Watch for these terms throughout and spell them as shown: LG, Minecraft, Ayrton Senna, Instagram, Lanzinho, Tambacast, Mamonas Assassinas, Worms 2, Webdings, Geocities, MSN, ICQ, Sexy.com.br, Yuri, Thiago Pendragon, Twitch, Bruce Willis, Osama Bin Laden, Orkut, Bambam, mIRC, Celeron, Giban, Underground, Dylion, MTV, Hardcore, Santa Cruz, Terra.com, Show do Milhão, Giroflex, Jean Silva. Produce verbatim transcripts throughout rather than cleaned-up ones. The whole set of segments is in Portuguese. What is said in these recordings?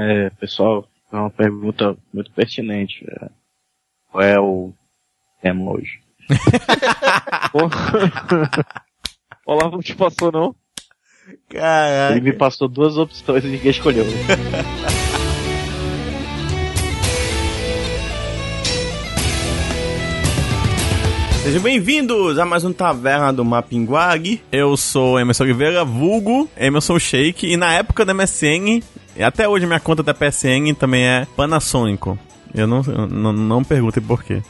É, pessoal, é uma pergunta muito pertinente. É, qual é o tema hoje? Olá, não te passou, não? Caraca. Ele me passou duas opções e ninguém escolheu. Sejam bem-vindos a mais um Taverna do Mapinguari. Eu sou Emerson Oliveira, vulgo Emerson Sheik, e na época da M S N, e até hoje minha conta da P S N também é Panasonic. Eu não, não, não perguntem por quê.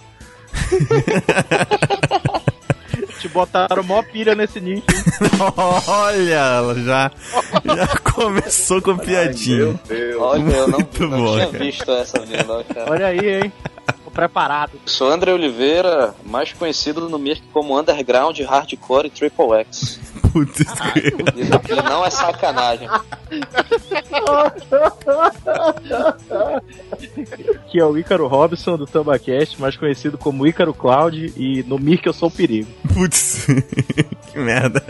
Te botaram mó pilha nesse nicho. Olha, já, já começou com piadinha. Ai, meu Deus. Olha, eu não, não bom, tinha cara. visto essa vida, cara. Olha aí, hein? Preparado. Sou André Oliveira, mais conhecido no M I R C como Underground, Hardcore e Triple X. Putz, e não é sacanagem. Que é o Ícaro Robson do Tambacast, mais conhecido como Ícaro Cloud, e no M I R C eu sou o perigo. Putz, que merda.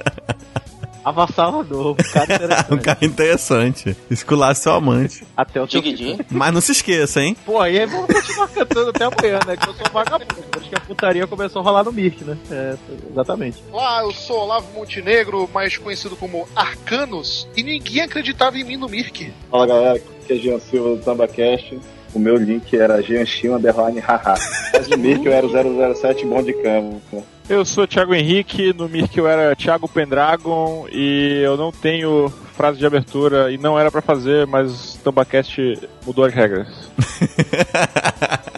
Avassalador, um cara interessante. Um cara interessante. Escular seu amante. Até o Tiguidinho. Mas não se esqueça, hein? Pô, aí vamos continuar cantando até amanhã, né? Que eu sou um vagabundo. Acho que a putaria começou a rolar no M I R C, né? É, exatamente. Lá, eu sou Olavo Montenegro, mais conhecido como Arcanos, e ninguém acreditava em mim no M I R C. Fala, galera, que é Jean Silva do Tambacast. O meu link era Gianchinho Underline Haha. Mas no M I R C eu era o zero zero sete bom de cama. Eu sou o Thiago Henrique, no M I R C eu era Thiago Pendragon, e eu não tenho frase de abertura, e não era pra fazer, mas o Tambacast mudou as regras.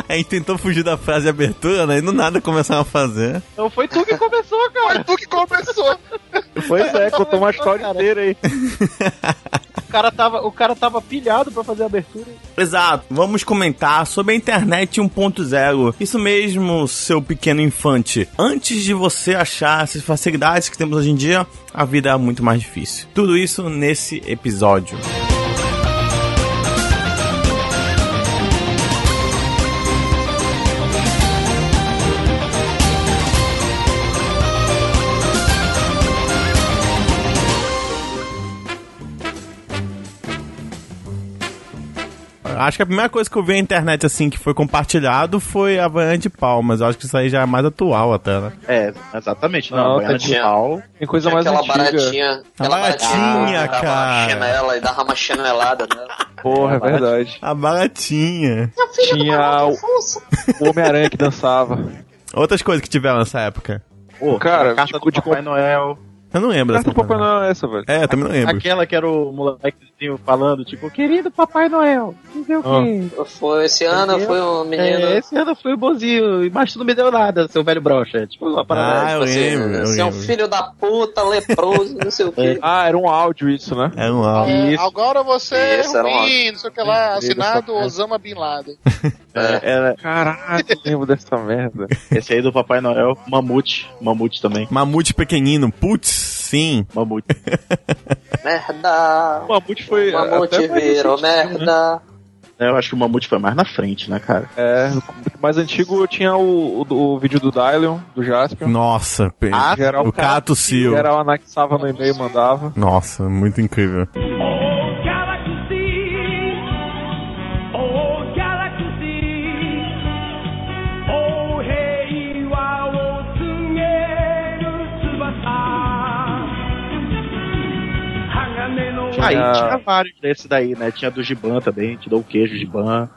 A gente tentou fugir da frase de abertura, né? E do nada começaram a fazer. Não foi tu que começou, cara. Foi tu que começou. Pois é, contou uma história inteira aí. O cara, tava, o cara tava pilhado pra fazer a abertura. Exato. Vamos comentar sobre a internet um ponto zero. Isso mesmo, seu pequeno infante. Antes de você achar essas facilidades que temos hoje em dia, a vida é muito mais difícil. Tudo isso nesse episódio. Acho que a primeira coisa que eu vi na internet, assim, que foi compartilhado foi a banha de pau, mas eu acho que isso aí já é mais atual até, né? É, exatamente. Não, não banha de pau tem coisa mais antiga. Aquela baratinha. Aquela baratinha, cara. Dava chinela e dava uma chinelada, né? Porra, é verdade. A baratinha. Tinha o, o Homem-Aranha que dançava. Outras coisas que tiveram nessa época. Pô, cara, carta tipo de Papai Noel... Eu não lembro dessa. Papai Noel é essa, velho. É, eu também não lembro. Aquela que era o molequezinho falando, tipo, querido Papai Noel, não sei o quê. Oh. Foi, esse ano eu, foi o menino. É, esse ano foi o bonzinho, mas tu não me deu nada, seu velho broxa. Tipo, uma parada. Ah, eu lembro. Você é um filho da puta, leproso, não sei o quê. Ah, era um áudio isso, né? Era um áudio. É, isso. Agora você é ruim, não sei o que lá, assinado Osama Bin Laden. É. Era... Caralho, eu lembro dessa merda. Esse aí do Papai Noel, Mamute. Mamute também. Mamute pequenino, putz. Sim, Mamute. Merda! O Mamute foi. O Mamute virou assim, merda! Né? Eu acho que o Mamute foi mais na frente, né, cara? É, mais antigo tinha o, o, o vídeo do Dylion, do Jaspion. Nossa, ah, geral, o Cato Sil. O geral anexava no e-mail e mandava. Nossa, muito incrível. Aí ah, tinha vários desse daí, né? Tinha do Giban também, te dou o queijo Giban.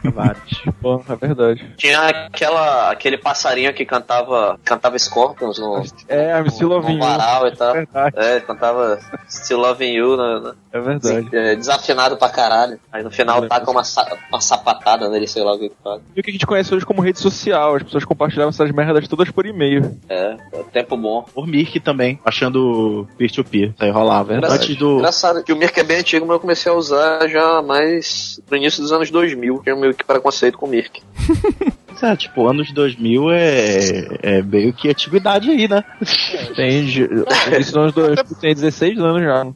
Tinha vários. Pô, é verdade. Tinha aquela, aquele passarinho que cantava cantava Scorpions no, é, no, no, no varal e tal. É, é cantava Still Loving You. No, no, é verdade. Desafinado pra caralho. Aí no final é taca uma, uma sapatada nele, sei lá o que fala. E o que a gente conhece hoje como rede social. As pessoas compartilhavam essas merdas todas por e-mail. É, tempo bom. O M I R C também, achando peer-to-peer. Aí rolava. É antes do... Engraçado que o M I R C é bem antigo, mas eu comecei a usar já mais no início dos anos dois mil. Que é meio que preconceito com o M I R C. É, tipo, anos dois mil é, é meio que atividade aí, né? Tem, isso nos dois, tem dezesseis anos já.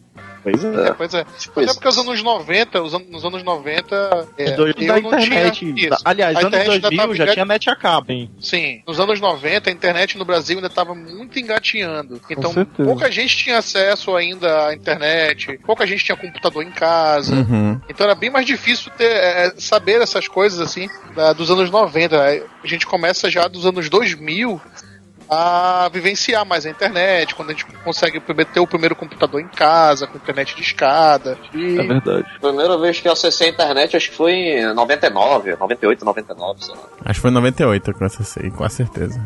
Pois é. é, pois é. Tipo Até porque os anos noventa, os an- nos anos noventa, é, eu não internet, tinha isso. Aliás, nos anos dois mil já, tava... já tinha net a cabo, hein? Sim. Nos anos noventa, a internet no Brasil ainda estava muito engatinhando. Então, pouca gente tinha acesso ainda à internet, pouca gente tinha computador em casa. Uhum. Então, era bem mais difícil ter, é, saber essas coisas, assim, da, dos anos noventa. A gente começa já dos anos dois mil... a vivenciar mais a internet, quando a gente consegue ter o primeiro computador em casa, com internet de escada. E... É verdade. A primeira vez que eu acessei a internet, acho que foi em noventa e nove, noventa e oito, noventa e nove, sei lá. Acho que foi em noventa e oito que eu acessei, com certeza.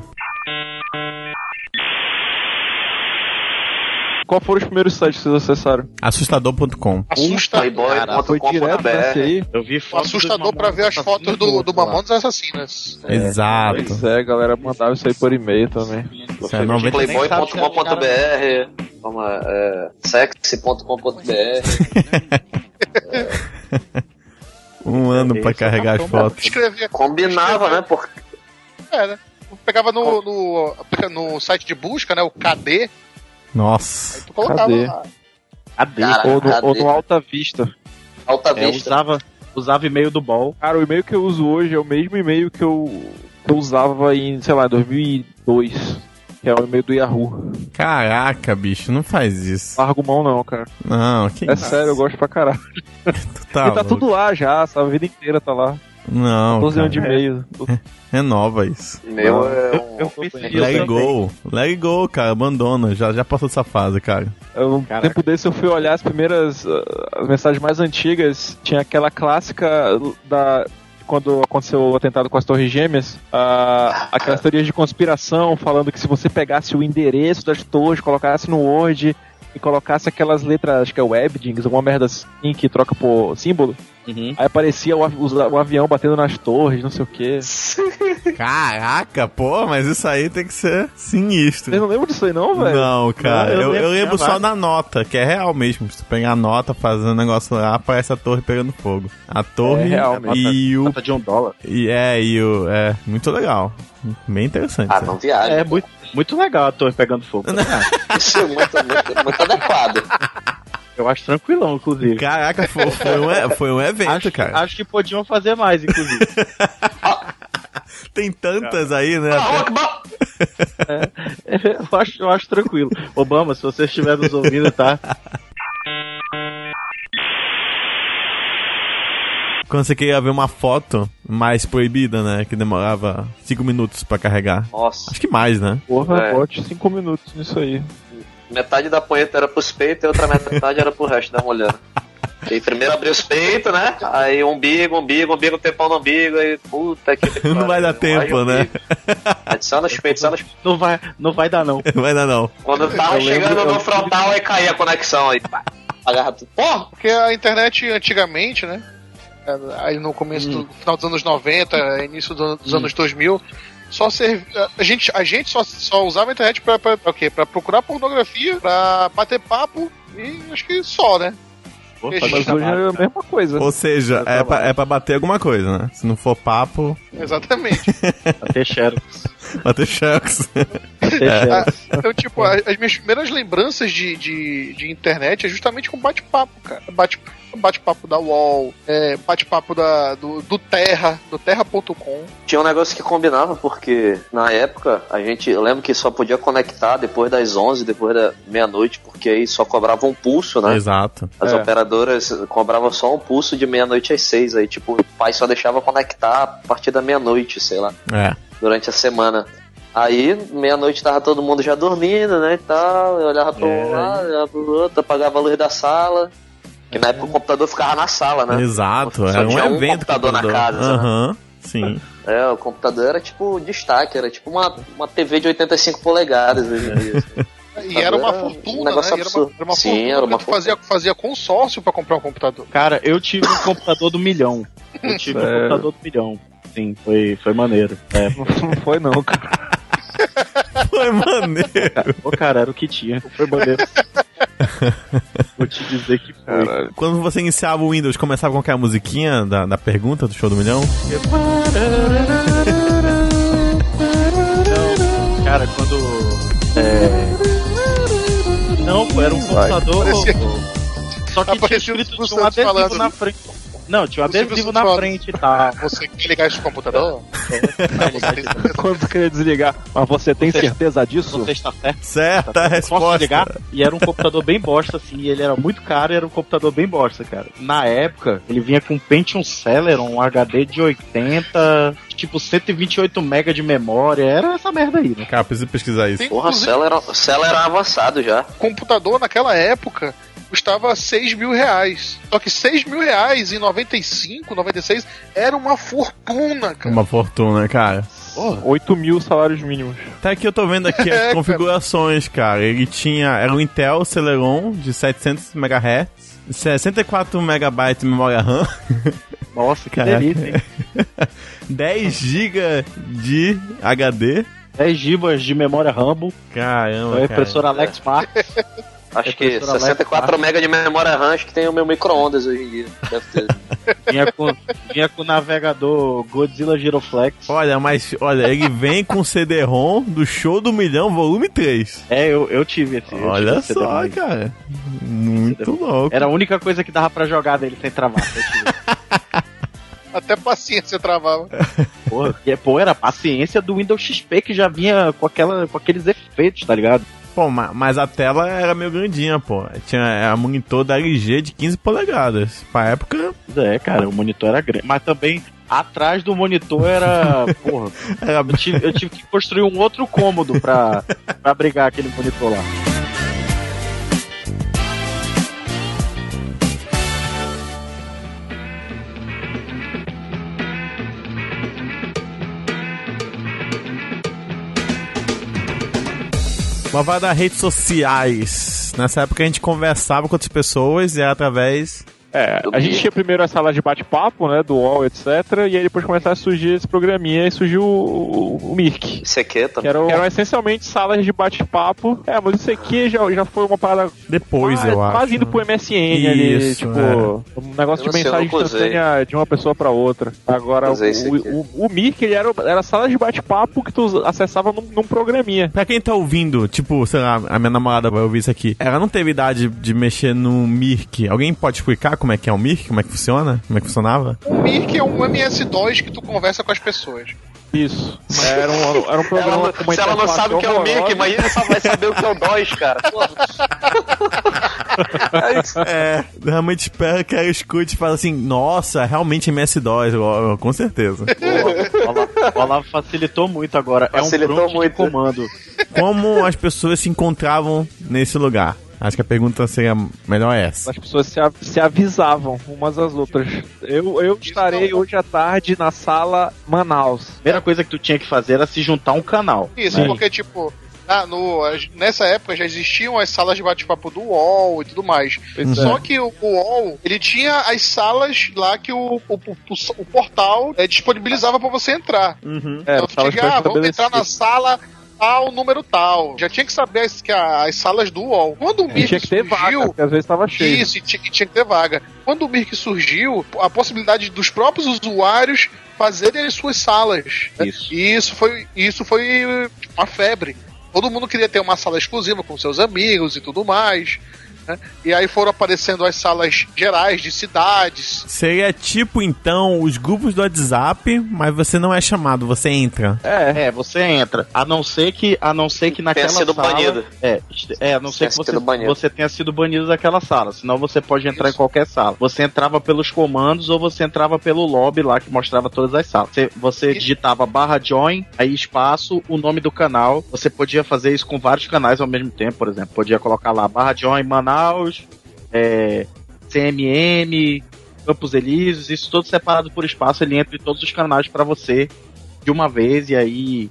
Qual foram os primeiros sites que vocês acessaram? Assustador ponto com. Assustador ponto com ponto b r. Eu vi fotos Assustador pra ver as fotos do, do Mamonas Assassinas. É. Exato. Pois é, galera, mandava isso aí por e-mail também. É, playboy ponto com ponto b r. É, sexy ponto com ponto b r. É. Um ano pra carregar as fotos. Combinava, né? Porque... É, né? Pegava no, no, no site de busca, né? O K D. Nossa. Aí tu colocava lá. Cadê? Caraca, ou, no, cadê? ou no Alta Vista. Alta Vista. É, eu usava, usava e-mail do B O L. Cara, o e-mail que eu uso hoje é o mesmo e-mail que eu, que eu usava em, sei lá, dois mil e dois. Que é o e-mail do Yahoo. Caraca, bicho, não faz isso. Largo mão não, cara. Não, que isso. É sério, eu gosto pra caralho. Tu tá, tá tudo lá já, sabe? A vida inteira tá lá. Não, cara. De e-mail. Renova isso. Meu é um... Eu, eu eu let go. Let go, cara. Abandona. Já, já passou dessa fase, cara. Eu, um tempo desse eu fui olhar as primeiras uh, as mensagens mais antigas. Tinha aquela clássica da... Quando aconteceu o atentado com as Torres Gêmeas, uh, aquelas teorias de conspiração falando que se você pegasse o endereço das torres, colocasse no Word... e colocasse aquelas letras, acho que é webdings, alguma merda assim, que troca por símbolo, uhum. Aí aparecia o, o, o avião batendo nas torres, não sei o quê. Caraca, pô, mas isso aí tem que ser sinistro. Você não lembra disso aí não, velho? Não, cara, não, eu, eu lembro, eu lembro só na nota, que é real mesmo, se tu pegar a nota, fazendo um negócio lá, aparece a torre pegando fogo. A torre é real, e o... Nota de um dólar. E é, e o... É, muito legal. Bem interessante. Ah, não viagem. É, muito... Muito legal a torre pegando fogo. Isso é muito, muito, muito adequado. Eu acho tranquilão, inclusive. Caraca, foi, foi, um, foi um evento, acho, cara. Acho que podiam fazer mais, inclusive. Tem tantas é. aí, né? Ah, até... é, eu, acho, eu acho tranquilo. Obama, se você estiver nos ouvindo, tá? Quando você queria ver uma foto mais proibida, né? Que demorava cinco minutos pra carregar. Nossa. Acho que mais, né? Porra, bote cinco minutos nisso aí. Metade da punheta era pros peitos e outra metade era pro resto da mulher. E primeiro abriu os peitos, né? Aí umbigo, umbigo, umbigo, tempão no umbigo. Aí, puta que pariu. Não vai dar tempo, né? Adiciona os peitos, adiciona os peitos. Não vai, não vai dar, não. Não vai dar, não. Quando eu tava chegando no frontal, aí caía a conexão. Aí, pá, agarra tudo. Porra, porque a internet antigamente, né? Aí no começo hum. do final dos anos noventa, início do, dos hum. anos dois mil, só serv... a gente, a gente só, só usava a internet pra, pra, pra, quê? Pra procurar pornografia, pra bater papo e acho que só, né? Pô, mas hoje trabalha, é a mesma coisa. Ou seja, é pra, é pra bater alguma coisa, né? Se não for papo... Exatamente. Bater xerox. Bater xerox. É. Então, tipo, as minhas primeiras lembranças de, de, de internet é justamente com bate-papo, cara. Bate, bate-papo da U O L, é, bate-papo da, do, do Terra, do Terra ponto com. Tinha um negócio que combinava, porque na época a gente, eu lembro que só podia conectar depois das onze, depois da meia-noite, porque aí só cobrava um pulso, né? Exato. As é. operadoras cobravam só um pulso de meia-noite às seis, aí tipo, o pai só deixava conectar a partir da meia-noite, sei lá, é. durante a semana. Aí, meia-noite tava todo mundo já dormindo, né, e tal, eu olhava pra um lado, olhava pro outro, apagava a luz da sala, que na época o computador ficava na sala, né? Exato, era um evento. computador na casa, aham, uhum, sim. É, o computador era tipo destaque, era tipo uma, uma T V de oitenta e cinco polegadas hoje em dia. E era uma fortuna, um negócio né? Era uma, era uma Sim, fortuna era uma que fazia, fazia consórcio pra comprar um computador. Cara, eu tive um computador do milhão. Eu tive um computador do milhão. Sim, foi, foi maneiro. É, não foi não, cara. Foi maneiro. Ô, cara, era o que tinha. Foi maneiro. Vou te dizer que foi. Caralho. Quando você iniciava o Windows, começava com aquela musiquinha da, da pergunta do Show do Milhão? Não, cara, quando... É... Não, era um computador... Parecia... Só que apareceu tinha escrito de um adesivo na frente. Não, tinha um adesivo na falando. frente, tá? Você quer ligar esse computador? Quando queria desligar. Mas você tem você certeza disso? Você está certo? Certa tá, a resposta. Posso ligar? E era um computador bem bosta, assim. Ele era muito caro e era um computador bem bosta, cara. Na época, ele vinha com um Pentium Celeron, um H D de oitenta... Tipo, cento e vinte e oito megabytes de memória. Era essa merda aí, né? Cara, preciso pesquisar isso. Tem, porra, Celeron era avançado já. Computador naquela época custava seis mil reais. Só que seis mil reais em noventa e cinco, noventa e seis era uma fortuna, cara. Uma fortuna, cara. Porra. oito mil salários mínimos. Até que eu tô vendo aqui as configurações, cara. Ele tinha... Era um Intel Celeron de setecentos megahertz, sessenta e quatro megabytes de memória RAM. Nossa, que Caraca. delícia, hein? dez gigas de H D. dez gigas de memória RAM. Caramba, é impressora cara. Alex Marx. Acho que sessenta e quatro megabytes de memória RAM, acho que tem o meu micro-ondas hoje em dia. Deve ter. Vinha com, vinha com o navegador Godzilla Giroflex. Olha, mas olha, ele vem com o C D-ROM do Show do Milhão, volume três. É, eu, eu tive esse. Eu olha tive só, C D-ROM. Cara. Muito louco. Era a única coisa que dava pra jogar dele sem travar. Eu tive. Até paciência travava. Porra, que, pô, era a paciência do Windows X P que já vinha com, aquela, com aqueles efeitos, tá ligado? Pô, mas a tela era meio grandinha, pô. Tinha a monitor da L G de quinze polegadas. Pra época... É, cara, o monitor era grande. Mas também, atrás do monitor era... Porra, era... Eu, tive, eu tive que construir um outro cômodo pra, pra abrigar aquele monitor lá. Uma vada das redes sociais. Nessa época a gente conversava com outras pessoas e era através... É, a gente tinha primeiro a sala de bate-papo, né, do U O L, etcétera. E aí depois começaram a surgir esse programinha e surgiu o, o, o M I R C. I C Q também. Que eram, eram essencialmente salas de bate-papo. É, mas o I C Q já, já foi uma parada... Depois, quase, eu acho. Quase indo pro M S N ali. Isso, tipo, é. Um negócio eu de mensagem instantânea de uma pessoa pra outra. Agora, o, o, o, o M I R C, ele era, era sala de bate-papo que tu acessava num, num programinha. Pra quem tá ouvindo, tipo, sei lá, a minha namorada vai ouvir isso aqui. Ela não teve idade de mexer no M I R C. Alguém pode explicar como é que é o M I R C? Como é que funciona? Como é que funcionava? O M I R C é um M S dois que tu conversa com as pessoas. Isso. Mas era um, era um programa... Ela, se ela não sabe o que é o M I R C, imagina ela só vai saber o que é o dois, cara. É, isso. É, realmente espero que ela escute e fale assim, nossa, realmente M S dois, com certeza. O Olavo facilitou muito agora. Facilitou é um muito. Comando. Como as pessoas se encontravam nesse lugar? Acho que a pergunta seria melhor essa. As pessoas se, av- se avisavam umas às outras. Eu, eu estarei não. hoje à tarde na sala Manaus. A primeira coisa que tu tinha que fazer era se juntar a um canal. Isso, né? Porque tipo... Ah, no, nessa época já existiam as salas de bate-papo do U O L e tudo mais. Pois Só é. que o, o U O L, ele tinha as salas lá que o, o, o, o portal é, disponibilizava pra você entrar. Uhum. Então é, tu tinha que, ah, vamos entrar na sala... tal, número tal. Já tinha que saber as, que a, as salas do U O L. Quando o M I R C tinha que surgiu... Tinha vaga, porque às vezes estava cheio. Isso, tinha, tinha que ter vaga. Quando o M I R C surgiu, a possibilidade dos próprios usuários fazerem as suas salas. Isso. Né? E isso foi, isso foi uma febre. Todo mundo queria ter uma sala exclusiva com seus amigos e tudo mais. Né? E aí foram aparecendo as salas gerais de cidades. Seria tipo, então, os grupos do WhatsApp, mas você não é chamado, você entra. É, é você entra. A não ser que, a não ser que naquela tenha sido sala... banido. É, é, a não ser que você, você tenha sido banido daquela sala, senão você pode entrar Isso. em qualquer sala. Você entrava pelos comandos ou você entrava pelo lobby lá, que mostrava todas as salas. Você, você digitava barra join, aí espaço, o nome do canal. Você podia fazer isso com vários canais ao mesmo tempo, por exemplo. Podia colocar lá barra join, Manaus, É, C M M, Campos Elíseos, isso todo separado por espaço, ele entra em todos os canais pra você de uma vez, e aí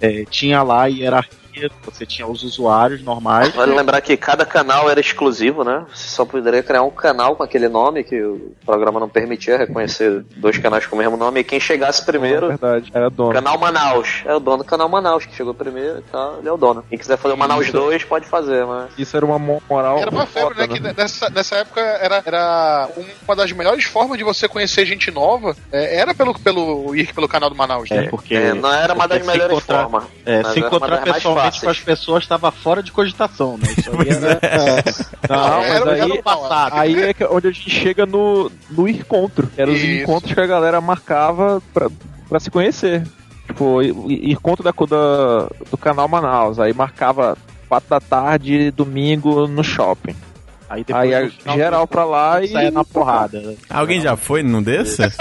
é, tinha lá a hierarquia, você tinha os usuários normais. Vale lembrar que cada canal era exclusivo, né? Você só poderia criar um canal com aquele nome, que o programa não permitia reconhecer dois canais com o mesmo nome, e quem chegasse primeiro, é verdade, era o dono. Canal Manaus, é o dono do canal Manaus, que chegou primeiro e tal, ele é o dono. Quem quiser fazer o Manaus isso. dois, pode fazer, mas... Isso era uma moral... Era uma febre, né? Que nessa, nessa época era, era uma das melhores formas de você conhecer gente nova, é, era pelo, pelo ir pelo canal do Manaus, né? É, porque... É, não era uma das melhores formas. É, se encontrar pessoal fáceis. Para as pessoas estava fora de cogitação, né? Isso aí era, é. Não, mas era aí, passado. Aí é onde a gente chega no, no encontro. Eram os encontros que a galera marcava pra, pra se conhecer. Tipo, encontro da, da, do canal Manaus. Aí marcava quatro da tarde, domingo, no shopping. Aí depois aí, final, geral pra lá e saia na porrada. Né? Alguém já foi num desses?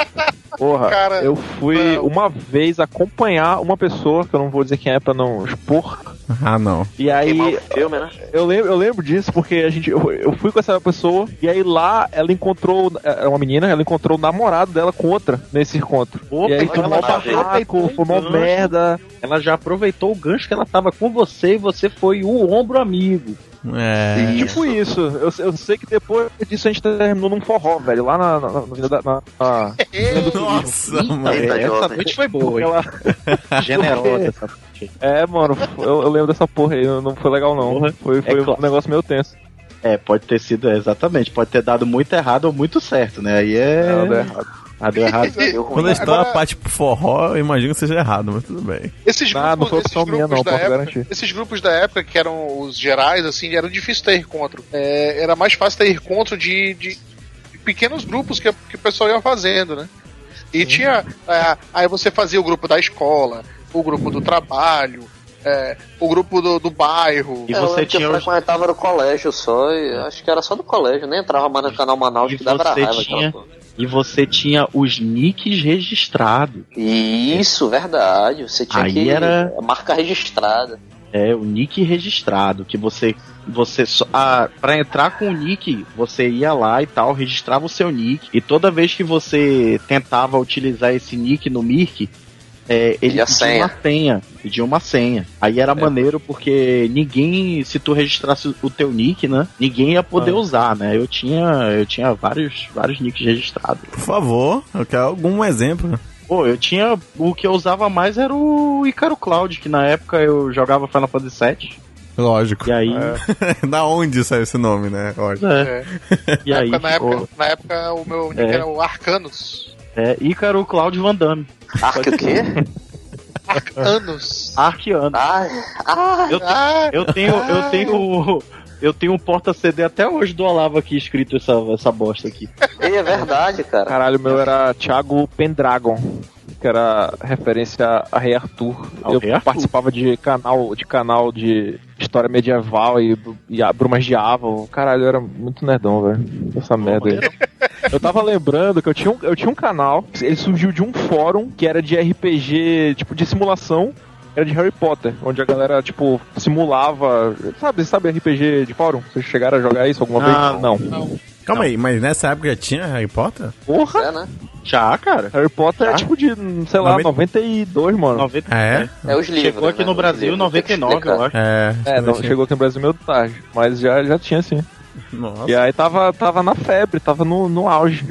Porra, cara, eu fui não. uma vez acompanhar uma pessoa, que eu não vou dizer quem é pra não expor. Ah, não. E aí, filme, né? eu, lembro, eu lembro disso, porque a gente, eu, eu fui com essa pessoa, e aí lá ela encontrou, era uma menina, ela encontrou o namorado dela com outra nesse encontro. Opa, e aí foi mó barraco, foi mó merda. Ela já aproveitou o gancho que ela tava com você e você foi o ombro amigo. É. Tipo isso, eu, eu sei que depois disso a gente terminou num forró, velho, lá na Vinda da. Na, na, na... Nossa, mano. Essa noite foi boa, hein? Ela... Generosa essa noite. É, mano, eu, eu lembro dessa porra aí, não foi legal não. Porra. Foi, foi é um claro. negócio meio tenso. É, pode ter sido, exatamente, pode ter dado muito errado ou muito certo, né? Aí é. Não, não é errado. Ah, deu errado. Deu ruim. Quando a história agora... parte pro forró, eu imagino que seja errado, mas tudo bem. Esses grupos, ah, não foi opção minha, não, posso época, garantir. Esses grupos da época, que eram os gerais, assim, eram difíceis ter encontro. É, era mais fácil ter encontro de, de, de pequenos grupos que, que o pessoal ia fazendo, né? E hum. tinha. É, aí você fazia o grupo da escola, o grupo do trabalho. É, o grupo do, do bairro. E você eu, tinha eu frequentava no colégio só, e acho que era só do colégio, nem entrava mais no canal Manaus, e que dava raiva. Tinha, e você tinha os nicks registrados. Isso, verdade. Você tinha aí que era... marca registrada. É, o nick registrado, que você, você só, ah, pra entrar com o nick, você ia lá e tal, registrava o seu nick, e toda vez que você tentava utilizar esse nick no M I R C, É, ele pedia uma senha, pedia uma senha. Aí era é. maneiro porque ninguém, se tu registrasse o teu nick, né? Ninguém ia poder ah. usar, né? Eu tinha, eu tinha vários, vários nicks registrados. Por favor, eu quero algum exemplo. Pô, eu tinha, o que eu usava mais era o Ícaro Cloud, que na época eu jogava Final Fantasy sete. Lógico. E aí... É. Da onde saiu esse nome, né? Lógico. É. E na, aí, época, na, época, na época o meu nick é. era o Arcanos. É, Ícaro Cloud Van Damme. Arc o quê? Arcanos. Arcanos. Ai, ai, eu, te, ai, eu tenho, ai. eu tenho, eu tenho um porta C D até hoje do Olavo aqui escrito essa, essa bosta aqui. É verdade, cara. Caralho, o meu era Thiago Pendragon, que era referência a Rei Arthur. Ao eu Rei Arthur. Participava de canal, de canal de história medieval e, e a Brumas de Ava. Caralho, eu era muito nerdão, velho. Essa merda aí. Eu tava lembrando que eu tinha, um, eu tinha um canal, ele surgiu de um fórum que era de R P G, tipo, de simulação, era de Harry Potter, onde a galera, tipo, simulava, sabe, sabe R P G de fórum? Vocês chegaram a jogar isso alguma ah, vez? Não. não. Calma não. aí, mas nessa época já tinha Harry Potter? Porra! É, né? Já, cara. Harry Potter já? é tipo de, sei lá, noventa... noventa e dois, mano. noventa... É? É os livros. Chegou aqui né? no Brasil em noventa e nove, eu acho. É, é não, chegou aqui no Brasil meio tarde, mas já, já tinha, sim. Nossa. E aí tava, tava na febre, tava no, no auge.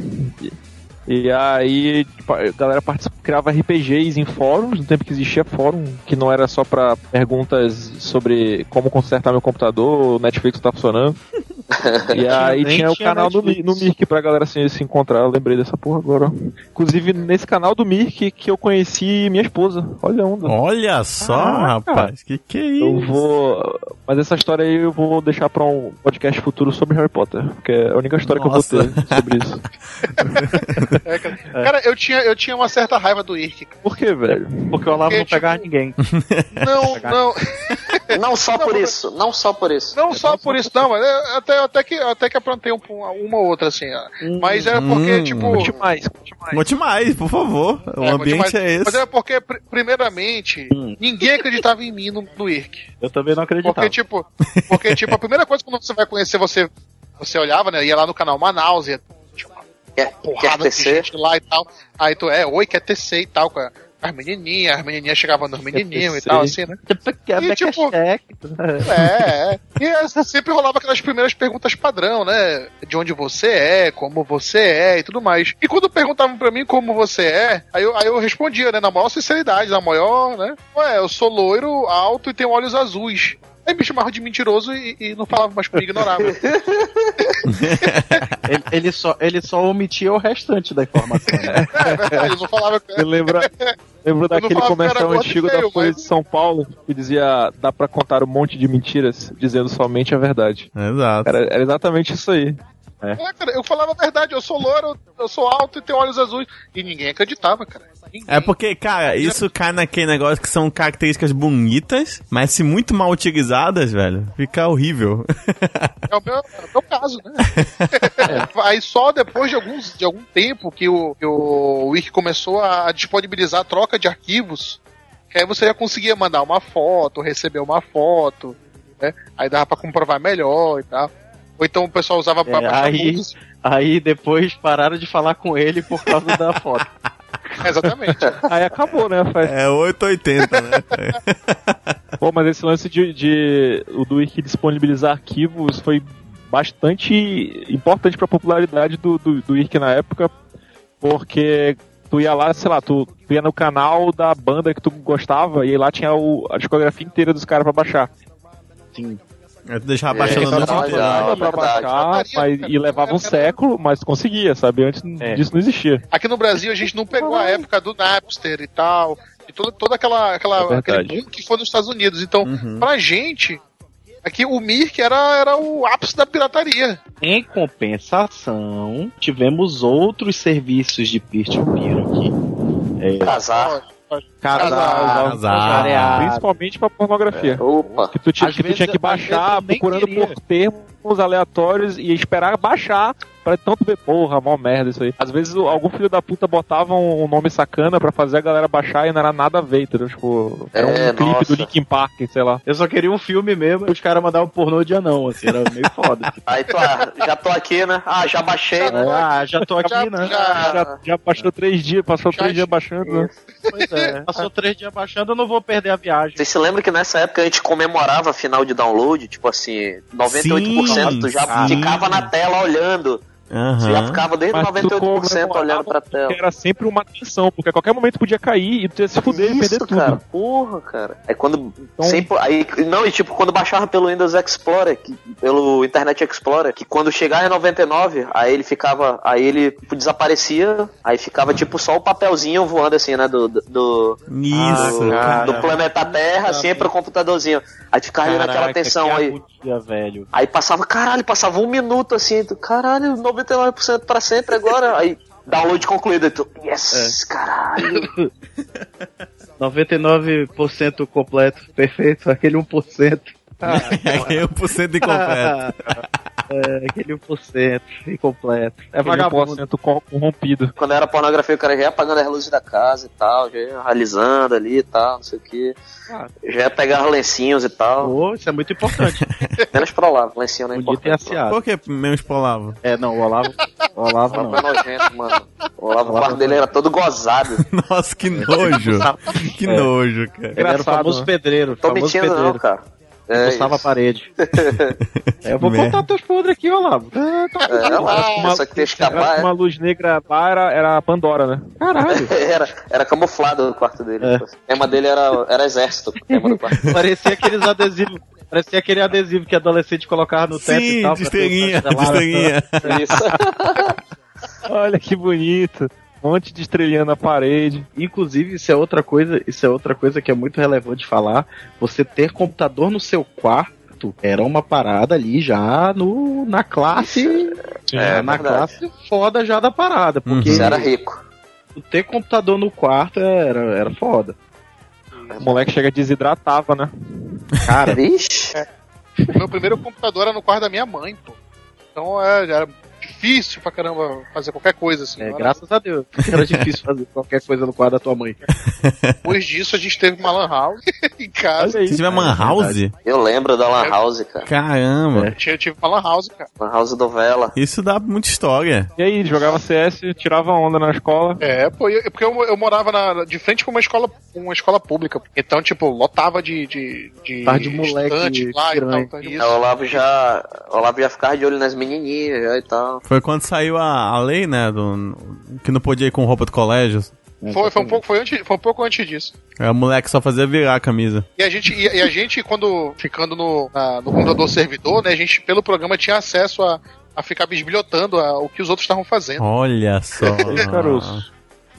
E aí tipo, a galera criava R P Gs em fóruns, no tempo que existia fórum, que não era só pra perguntas sobre como consertar meu computador, o Netflix tá funcionando. E aí tinha, tinha o canal do, no M I R C pra galera assim, se encontrar, eu lembrei dessa porra agora. Inclusive nesse canal do M I R C que eu conheci minha esposa, olha a onda. Olha só, ah, rapaz, que que é isso? Eu vou... Mas essa história aí eu vou deixar pra um podcast futuro sobre Harry Potter, porque é a única história Nossa. que eu vou ter sobre isso. É, cara, é. cara eu, tinha, eu tinha uma certa raiva do I R C. Por que, velho? Porque o Olavo não tipo, pegava ninguém. Não, não. Não só não, por isso, não só por isso. Não é só por isso, não, mas até, até, que, até que aprontei um, uma ou outra, assim. Hum, mas era porque, hum, tipo. Conte mais, conte mais. Conte mais, por favor. O é, ambiente é esse. Mas era porque, pr primeiramente, hum. ninguém acreditava em mim no, no I R C. Eu também não acreditava. Porque, tipo, porque, tipo a primeira coisa quando você vai conhecer, você, você olhava, né? Ia lá no canal Manaus e. Quer, porrada quer de gente lá e tal. Aí tu é, oi, quer T C e tal, com as menininhas, as menininhas chegavam nos menininhos e tal, assim, né? E, tipo, é, é. E sempre rolava aquelas primeiras perguntas padrão, né? De onde você é, como você é e tudo mais. E quando perguntavam pra mim como você é, aí eu, aí eu respondia, né? Na maior sinceridade, na maior, né? Ué, eu sou loiro, alto e tenho olhos azuis. Aí me chamava de mentiroso e, e não falava mais comigo, ignorava. ele, ele, só, ele só omitia o restante da informação. Né? É, verdade, eu não falava... Eu lembro, lembro daquele comercial antigo feio, da Folha mas... de São Paulo, que dizia, dá pra contar um monte de mentiras, dizendo somente a verdade. Exato. Era, era exatamente isso aí. É. É, cara, eu falava a verdade, eu sou louro, eu sou alto e tenho olhos azuis. E ninguém acreditava, cara. Ninguém. É porque, cara, isso cai naquele negócio que são características bonitas, mas se muito mal utilizadas, velho, fica horrível. É o meu, é o meu caso, né? É. Aí só depois de, alguns, de algum tempo que o, que o Wiki começou a disponibilizar a troca de arquivos, que aí você já conseguia mandar uma foto, receber uma foto, né? Aí dava pra comprovar melhor e tal. Ou então o pessoal usava pra é, aí, aí depois pararam de falar com ele por causa da foto. Exatamente. Aí acabou, né? Faz... É oito oitenta, né? Pô, mas esse lance de, de o do Wiki disponibilizar arquivos foi bastante importante pra popularidade do, do, do Wiki na época, porque tu ia lá, sei lá, tu, tu ia no canal da banda que tu gostava e lá tinha o, a discografia inteira dos caras pra baixar. Sim. Eu deixava baixando é, a noite inteira pra baixar mas, e levava um século, mas conseguia, sabe? Antes é. disso não existia. Aqui no Brasil a gente não pegou a época do Napster e tal, e toda, toda aquela, aquela é aquele boom que foi nos Estados Unidos. Então, uhum. pra gente, aqui o M I R C era, era o ápice da pirataria. Em compensação, tivemos outros serviços de peer-to-peer aqui. É. Casar. Casar, casar, principalmente pra pornografia. É, opa. Que tu, tinha, que tu vezes, tinha que baixar procurando queria. por termos aleatórios e esperar baixar pra tanto ver, porra, mó merda isso aí. Às vezes algum filho da puta botava um nome sacana pra fazer a galera baixar e não era nada a ver, entendeu? Tipo, era é, um clipe nossa. do Linkin Park, sei lá. Eu só queria um filme mesmo e os caras mandavam um pornô de anão, assim, era meio foda. Aí tu, ah, já tô aqui, né? Ah, já baixei, né? Ah, já tô aqui, já, né? Já, já, já baixou três dias, passou já, três dias baixando, né? Pois é. É. Passou três dias baixando, eu não vou perder a viagem. Vocês se lembram que nessa época a gente comemorava final de download? Tipo assim, noventa e oito por cento sim, tu já sim. ficava na tela olhando. Uhum. Você já ficava desde mas noventa e oito por cento olhando pra tela. Era sempre uma tensão, porque a qualquer momento podia cair e tu ia se fuder e perder tudo. Cara, porra, cara. É quando. Então... Sempre, aí, não, e tipo, quando baixava pelo Windows Explorer, que, pelo Internet Explorer, que quando chegava em noventa e nove, aí ele ficava. Aí ele tipo, desaparecia, aí ficava tipo só o papelzinho voando assim, né? Do. do, do Isso, do, cara. Do planeta Terra, sempre assim, pro computadorzinho. Aí tu ficava ali naquela tensão aí. Dia, velho. Aí passava, caralho, passava um minuto assim, tu, caralho, noventa e nove por cento pra sempre agora, aí download concluído, aí tu, yes, é. caralho. noventa e nove por cento completo, perfeito, aquele um por cento. Ah, aquele um por cento incompleto. É, aquele um por cento incompleto. É vagabundo corrompido. Quando era pornografia, o cara já ia apagando as luzes da casa e tal, já ia realizando ali e tal, não sei o que. Ah, já ia pegar os lencinhos e tal. Oh, isso é muito importante. Menos pro Olavo, lencinho não é importante. Por que menos pro Olavo? É, não, o Olavo. O Olavo não. Foi nojento, mano. O Olavo, o quarto dele era todo gozado. Nossa, que nojo. Que é. nojo, cara. Ele era o famoso né? pedreiro. Tô famoso mentindo, pedreiro. não, cara. É Gostava a parede. é, eu vou Merda. contar teus podres aqui, Olavo. É, tá é, uma, só que tem escapar, era uma luz negra lá, era, era a Pandora, né? Caralho. era, era camuflado o quarto dele. É. O tema dele era, era exército. O tema do quarto. Parecia aqueles adesivos. Parecia aquele adesivo que adolescente colocava no teto Sim, e tal. De estrelinha, de estrelinha. Olha que bonito. Um monte de estrelinha na parede. Inclusive, isso é outra coisa, isso é outra coisa que é muito relevante falar. Você ter computador no seu quarto era uma parada ali já no, na classe. É, é, na classe foda já da parada. Porque você era rico. Ter computador no quarto era, era foda. O moleque chega desidratava, né? Cara, vixe. É. O meu primeiro computador era no quarto da minha mãe, pô. Então é, era difícil pra caramba fazer qualquer coisa assim. É, graças a Deus. Era difícil fazer qualquer coisa no quarto da tua mãe. Depois disso a gente teve uma lan house em casa. Você teve uma lan house? Eu lembro da lan house, cara. Caramba. É, eu tive uma lan house, cara. Lan house do Vela. Isso dá muita história. E aí, jogava C S, tirava onda na escola. É, pô, eu, porque eu, eu morava na, de frente com uma escola, uma escola pública. Então, tipo, lotava de... de, de tá de moleque. Lá e tal, tá isso. É, o Olavo já, o Olavo já ficava de olho nas menininhas já e tal. Foi quando saiu a, a lei, né, do, que não podia ir com roupa do colégio. Né? Foi, foi, um pouco, foi, antes, foi um pouco antes disso. É, o moleque só fazia virar a camisa. E a gente, e, e a gente quando ficando no, na, no computador servidor, né, a gente, pelo programa, tinha acesso a, a ficar bisbilhotando a, o que os outros estavam fazendo. Olha só.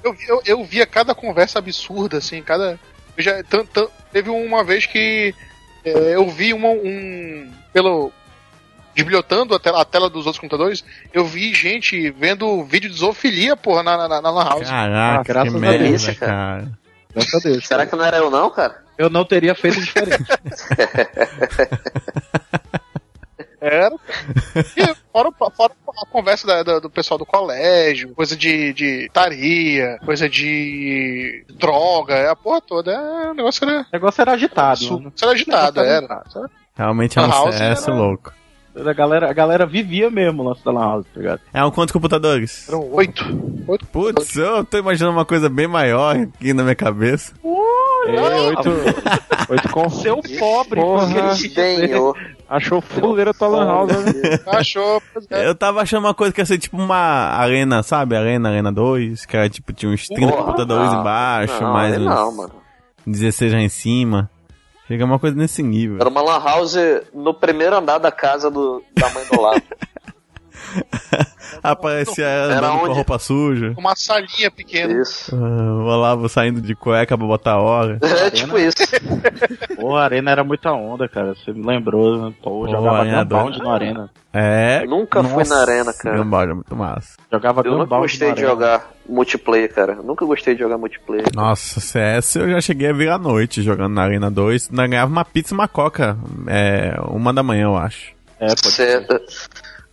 eu, eu, eu via cada conversa absurda, assim, cada... Eu já, t- t- teve uma vez que é, eu vi uma, um... pelo... desbilhotando a tela, a tela dos outros computadores, eu vi gente vendo vídeo de zoofilia, porra, na, na, na house. Caraca, ah, graças que merda, delícia, cara. cara. Graças a Deus. Será que não era eu não, cara? Eu não teria feito diferente. Era. E fora, fora a conversa da, da, do pessoal do colégio, coisa de, de taria, coisa de droga, a porra toda. É, o negócio era... O negócio era agitado. Era, né? Era agitado, era. era. era. Realmente é um C S louco. A galera, a galera vivia mesmo lá na Lan House, tá ligado? É um quantos computadores? Eram oito. oito Putz, eu tô imaginando uma coisa bem maior aqui na minha cabeça. Olha! É, oito, oito com... Seu pobre, porra. Senhor. Achou fuleira tua Lan House, né? Achou. É. Eu tava achando uma coisa que ia ser tipo uma arena, sabe? Arena, Arena dois, que era tipo, tinha uns trinta porra, computadores não, embaixo, não, mais uns não, mano. dezesseis já em cima. Chega uma coisa nesse nível. Era uma lan house no primeiro andar da casa do, da mãe do lado. Aparecia ela andando com a roupa suja. Uma salinha pequena. Isso. Uh, o Olavo saindo de cueca pra botar hora. É, tipo isso. Pô, a arena era muita onda, cara. Você me lembrou. Pô, eu jogava gunbound na arena. É. Nunca Nossa, fui na arena, cara. Gunbound é muito massa. Jogava eu nunca gostei de jogar multiplayer, cara. Nunca gostei de jogar multiplayer. Nossa, C S eu já cheguei a vir à noite jogando na Arena dois. Nós ganhava uma pizza e uma coca. É, uma da manhã, eu acho. É, pode ser.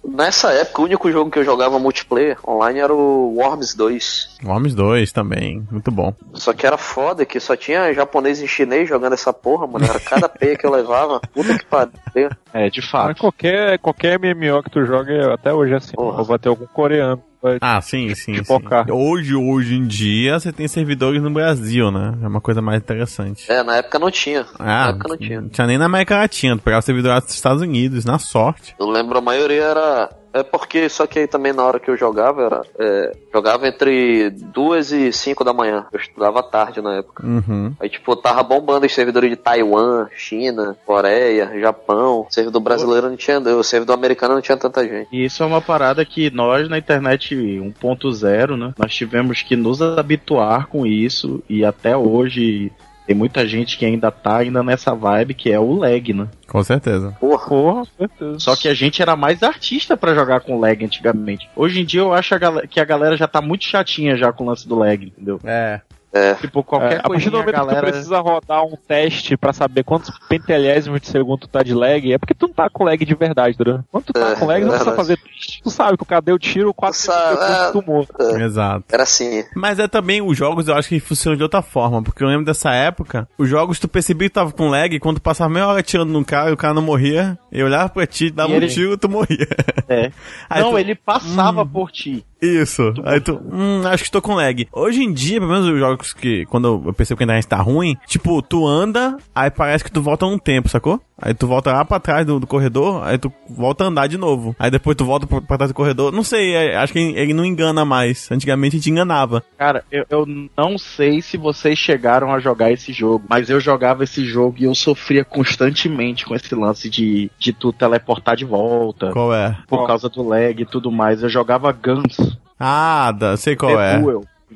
Nessa época, o único jogo que eu jogava multiplayer online era o Worms dois. Worms dois também, muito bom. Só que era foda, que só tinha japonês e chinês jogando essa porra, mano. Era cada peia que eu levava, puta que pariu. É, de fato. Mas qualquer, qualquer M M O que tu joga, até hoje é assim, porra. Eu vou ter algum coreano. Ah, sim, sim, sim. Hoje, hoje em dia, você tem servidores no Brasil, né? É uma coisa mais interessante. É, na época não tinha. Ah, na época não tinha. Não tinha nem na América Latina. Tu pegava servidor lá dos Estados Unidos, na sorte. Eu lembro, a maioria era... É porque, só que aí também na hora que eu jogava, era é, jogava entre duas e cinco da manhã. Eu estudava à tarde na época. Uhum. Aí, tipo, eu tava bombando os servidores de Taiwan, China, Coreia, Japão. O servidor brasileiro não tinha, o servidor americano não tinha tanta gente. E isso é uma parada que nós, na internet um ponto zero, né, nós tivemos que nos habituar com isso. E até hoje... Tem muita gente que ainda tá ainda nessa vibe que é o lag, né? Com certeza. Porra, porra, com certeza. Só que a gente era mais artista pra jogar com lag antigamente. Hoje em dia eu acho a gal- que a galera já tá muito chatinha já com o lance do lag, entendeu? É. É. Tipo, qualquer é, coisa que a galera... que tu precisa rodar um teste pra saber quantos pentelésimos de segundo tu tá de lag, é porque tu não tá com lag de verdade, né? Quando tu tá é, com lag, não precisa fazer teste. Tu sabe que o cara deu tiro, quatro segundos tu morre. Exato. Era assim. Mas é também, os jogos eu acho que funcionam de outra forma, porque eu lembro dessa época, os jogos tu percebia que tava com lag, e quando tu passava meia hora atirando num cara e o cara não morria, eu olhava pra ti, dava e um ele... tiro e tu morria. É. Aí não, tu... ele passava hum. por ti. Isso, aí tu, hum, acho que tô com lag. Hoje em dia, pelo menos os jogos que, quando eu percebo que a internet tá ruim, tipo, tu anda, aí parece que tu volta um tempo, sacou? Aí tu volta lá pra trás do, do corredor, aí tu volta a andar de novo. Aí depois tu volta pra, pra trás do corredor, não sei, é, acho que ele não engana mais. Antigamente a gente enganava. Cara, eu, eu não sei se vocês chegaram a jogar esse jogo, mas eu jogava esse jogo e eu sofria constantemente com esse lance de, de tu teleportar de volta. Qual é? Por Qual? causa do lag e tudo mais. Eu jogava Guns. Ah, sei qual é.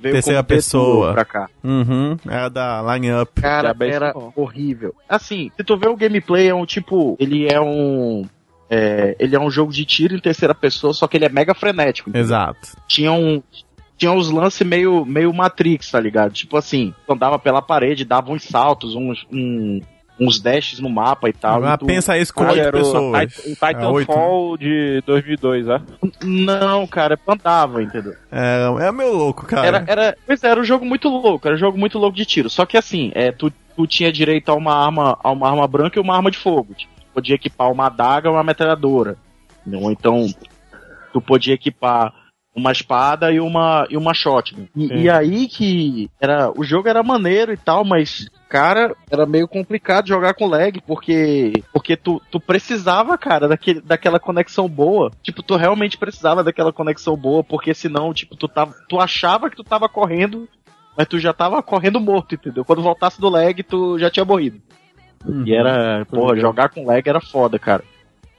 Terceira pessoa pra cá. Uhum, era da line-up. Cara, era horrível. Assim, se tu vê o gameplay, é um tipo... Ele é um... É, ele é um jogo de tiro em terceira pessoa, só que ele é mega frenético. Exato. Tinha um... Tinha uns lances meio, meio Matrix, tá ligado? Tipo assim, andava pela parede, dava uns saltos, uns... Um, uns dashes no mapa e tal. Ah, pensa isso com oito pessoas. O Titanfall de dois mil e dois, né? Não, cara, andava, entendeu? É, é meio louco, cara. Era, era, pois era um jogo muito louco, era um jogo muito louco de tiro. Só que assim, é, tu, tu tinha direito a uma arma, a uma arma branca e uma arma de fogo. Tipo, tu podia equipar uma adaga ou uma metralhadora. Ou então, tu podia equipar uma espada e uma, e uma shotgun. E, e aí que era, o jogo era maneiro e tal, mas... Cara, era meio complicado jogar com lag, porque, porque tu, tu precisava, cara, daquele, daquela conexão boa. Tipo, tu realmente precisava daquela conexão boa, porque senão, tipo, tu, tava, tu achava que tu tava correndo mas tu já tava correndo morto, entendeu? Quando voltasse do lag, tu já tinha morrido. Uhum. E era, porra, uhum. jogar com lag era foda, cara.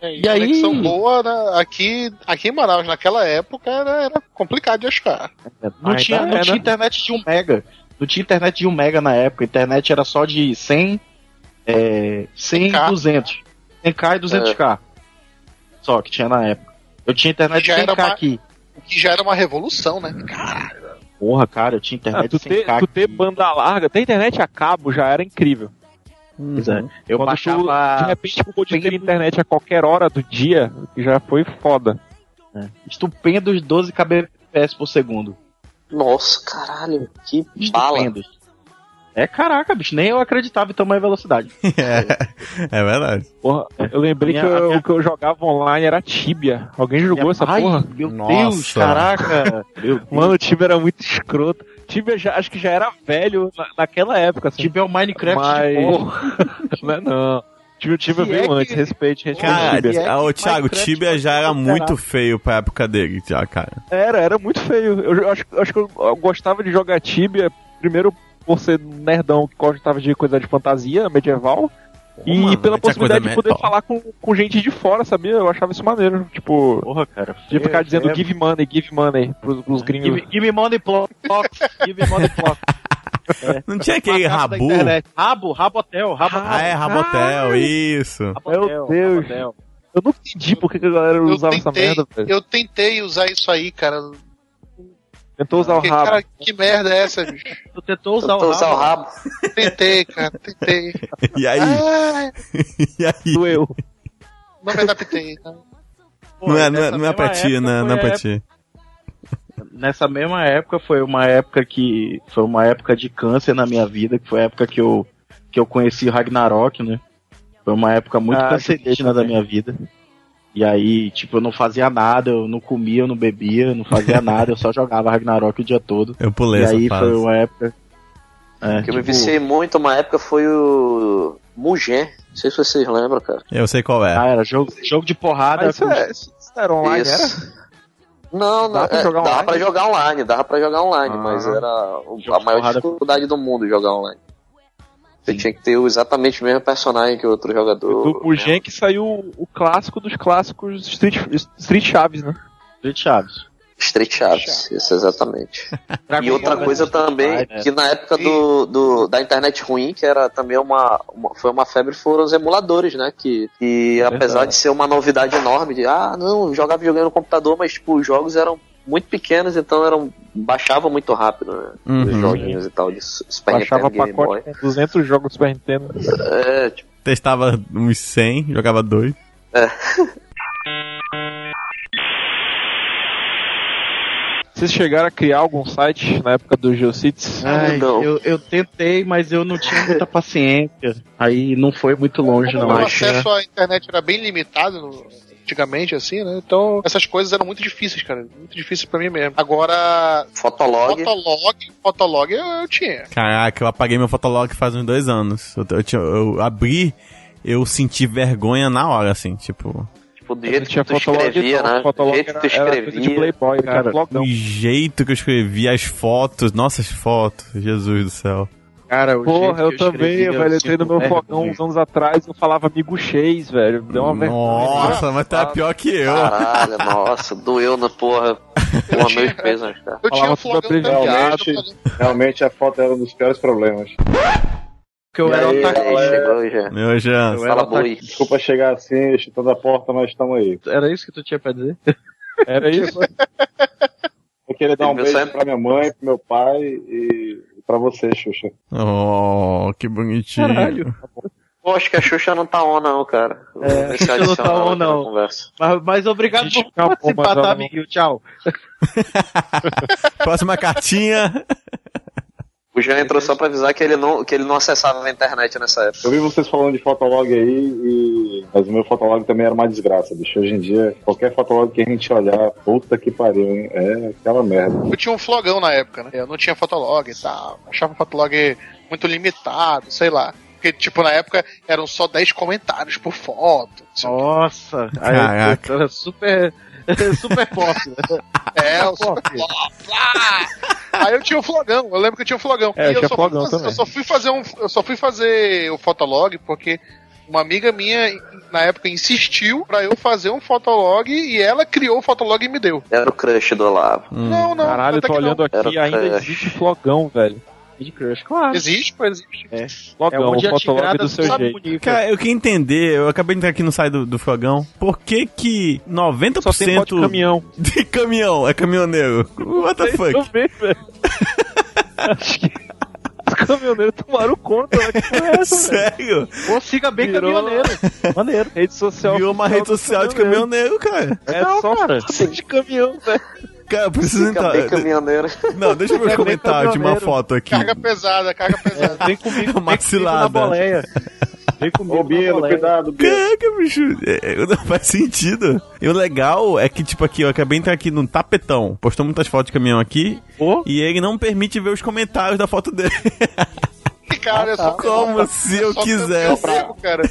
É, e, e aí... conexão boa, né? aqui, aqui em Manaus, naquela época, era, era complicado de achar. É, não tinha, era... não tinha internet de um mega. Não tinha internet de um mega na época. A internet era só de cem, é, cem, cem K. duzentos. cem K e duzentos K. É. Só que tinha na época. Eu tinha internet de cem K uma... aqui. O que já era uma revolução, né? Caralho. Porra, cara, eu tinha internet ah, tu ter, cem K. Tu ter banda larga, ter internet a cabo já era incrível. Uhum. É. Eu Quando baixava... Tu, de repente, tipo, podia ter internet a qualquer hora do dia, já foi foda. É. Estupendos doze kbps por segundo. Nossa, caralho, que estupendos. Bala. É, caraca, bicho, nem eu acreditava em tamanha velocidade. É, é verdade. Porra, eu lembrei minha, que eu, minha... o que eu jogava online era Tibia. Alguém jogou minha... essa Ai, porra? Meu Nossa. Deus, caraca. Meu Deus. Mano, o Tibia era muito escroto. Tibia já, acho que já era velho na, naquela época. Assim. Tibia é o Minecraft Mas... de porra. Não é não. Tibia, Tibia veio é que... antes, respeite, respeite. Cara, Tibia. É o Thiago, Tibia já era muito feio pra época dele, já, cara. Era, era muito feio. Eu, eu acho, acho que eu, eu gostava de jogar Tibia primeiro... por ser nerdão que gostava de coisa de fantasia medieval, oh, e mano, pela possibilidade de poder metal. falar com, com gente de fora, sabia? Eu achava isso maneiro, tipo, porra, cara, de ficar eu, dizendo eu... give money, give money pros, pros gringos. Give, give money plox, give money plox. É. Não tinha aquele rabu? Rabo, rabotel, rabotel. Ah, é, rabotel, ah, isso. Rabotel, meu Deus. Rabotel. Eu não entendi porque que a galera usava tentei, essa merda. Velho. Eu tentei usar isso aí, cara. Tentou usar Porque, o rabo. Cara, que merda é essa, bicho? Tu tentou usar, tentou o, usar rabo, o rabo? Tentei, cara, tentei. E aí? Ah, e aí? Doeu. Não me adaptei. Não, Pô, não, é, não, não é pra ti, não, não é pra ti. Nessa mesma época, foi uma época que... Foi uma época de câncer na minha vida, que foi a época que eu, que eu conheci o Ragnarok, né? Foi uma época muito ah, cancerígena da minha vida. E aí, tipo, eu não fazia nada, eu não comia, eu não bebia, eu não fazia nada, eu só jogava Ragnarok o dia todo. Eu pulei essa fase. E aí foi uma época... É, que tipo... eu me viciei muito, uma época foi o... Mugen, não sei se vocês lembram, cara. Eu sei qual é. Ah, era jogo, jogo de porrada. Mas isso, com... é, isso era online, isso. era? Não, não, dava pra jogar, é, dava pra jogar online, dava pra jogar online, ah, mas era o, a maior dificuldade do mundo jogar online. Você Sim. tinha que ter exatamente o mesmo personagem que o outro jogador. Do Mugen que saiu o clássico dos clássicos Street, Street Chaves, né? Street Chaves. Street Chaves, Chaves. Isso exatamente. E outra coisa também, mais, né? que na época do, do, da internet ruim, que era também uma, uma foi uma febre, foram os emuladores, né? Que, que é apesar de ser uma novidade enorme, de ah, não, jogava jogando no computador, mas tipo, os jogos eram muito pequenos, então eram baixava muito rápido, né? Uhum. Os joguinhos e tal de Super baixava Nintendo, Game Boy. duzentos jogos do Super Nintendo. É, tipo... Testava uns cem, jogava dois. É. Vocês chegaram a criar algum site na época do GeoCities? Ai, não. Eu, eu tentei, mas eu não tinha muita paciência. Aí não foi muito longe, Como não. O acesso à internet era bem limitado no... antigamente, assim, né? Então, essas coisas eram muito difíceis, cara. Muito difíceis pra mim mesmo. Agora... Fotolog. Fotolog, Fotolog eu tinha. Caraca, eu apaguei meu Fotolog faz uns dois anos. Eu, eu, eu, eu abri, eu senti vergonha na hora, assim, tipo... Tipo, do jeito que tu escrevia, né? Do jeito que tu escrevia. Do jeito que eu escrevia, as fotos, nossas fotos, Jesus do céu. Cara, o Porra, eu, eu também, eu, velho, eu entrei no meu fogão uns anos atrás, eu falava amigo X, velho, deu uma vergonha. Nossa, mas tá pior que eu. Caralho, nossa, doeu na porra. Porra, meus pesos, cara. Eu tinha um fogão realmente, realmente a foto era um dos piores problemas. Porque eu era o taquinho. Meu Jean, fala boi. Desculpa chegar assim, chutando a porta, mas estamos aí. Era isso que tu tinha pra dizer? Era isso? Eu queria dar um beijo pra minha mãe, pro meu pai e... pra você, Xuxa. Oh, que bonitinho. Caralho. Pô, acho que a Xuxa não tá on, não, cara. É, a Xuxa não tá on, não. Mas, mas obrigado por participar, tá, amiguinho? Tchau. Próxima cartinha. O Jean entrou só pra avisar que ele, não, que ele não acessava a internet nessa época. Eu vi vocês falando de Fotolog aí, e... mas o meu Fotolog também era uma desgraça, bicho. Hoje em dia, qualquer Fotolog que a gente olhar, puta que pariu, hein? É aquela merda. Eu tinha um flogão na época, né? Eu não tinha Fotolog e tal. Achava o Fotolog muito limitado, sei lá. Porque, tipo, na época eram só dez comentários por foto. Nossa! Caraca. Era super... super pop. É, o super pop. Aí eu tinha o flogão, eu lembro que eu tinha o flogão. É, e eu, tinha eu, só flogão fazer, eu só fui fazer um, eu só fui fazer o fotolog porque uma amiga minha, na época, insistiu pra eu fazer um fotolog e ela criou o fotolog e me deu. Era o crush do Olavo. Hum. Não, não. Caralho, eu tô olhando não. aqui, ainda crush. Existe flogão, velho. De crush, claro. Existe, pô, existe. É, flogão, é onde o fotolog do seu jeito. Bonito. Cara, eu queria entender, eu acabei de entrar aqui no site do, do flogão, por que que noventa por cento... Só tem foto de caminhão. De caminhão, é caminhoneiro. What the fuck? Acho que... Os caminhoneiros tomaram conta, né? Que foi essa, sério? Pô, siga bem virou... caminhoneiro. Maneiro. Rede social. Virou uma rede social de caminhoneiro, cara. É, é não, só cara. De caminhão, velho. Cara, eu preciso siga entrar. Bem caminhoneiro. Não, deixa eu ver os comentários de uma foto aqui. Carga pesada, carga pesada. Vem comigo, é maxilada. Vem comigo na boleia. Vem comigo. Ô, Bino, cuidado, Bino. Caraca, bicho. É, não faz sentido. E o legal é que, tipo, aqui, eu acabei de entrar aqui num tapetão. Postou muitas fotos de caminhão aqui. Oh. E ele não permite ver os comentários da foto dele. Cara, é só como pra, se eu, eu quisesse. Só pra, cara.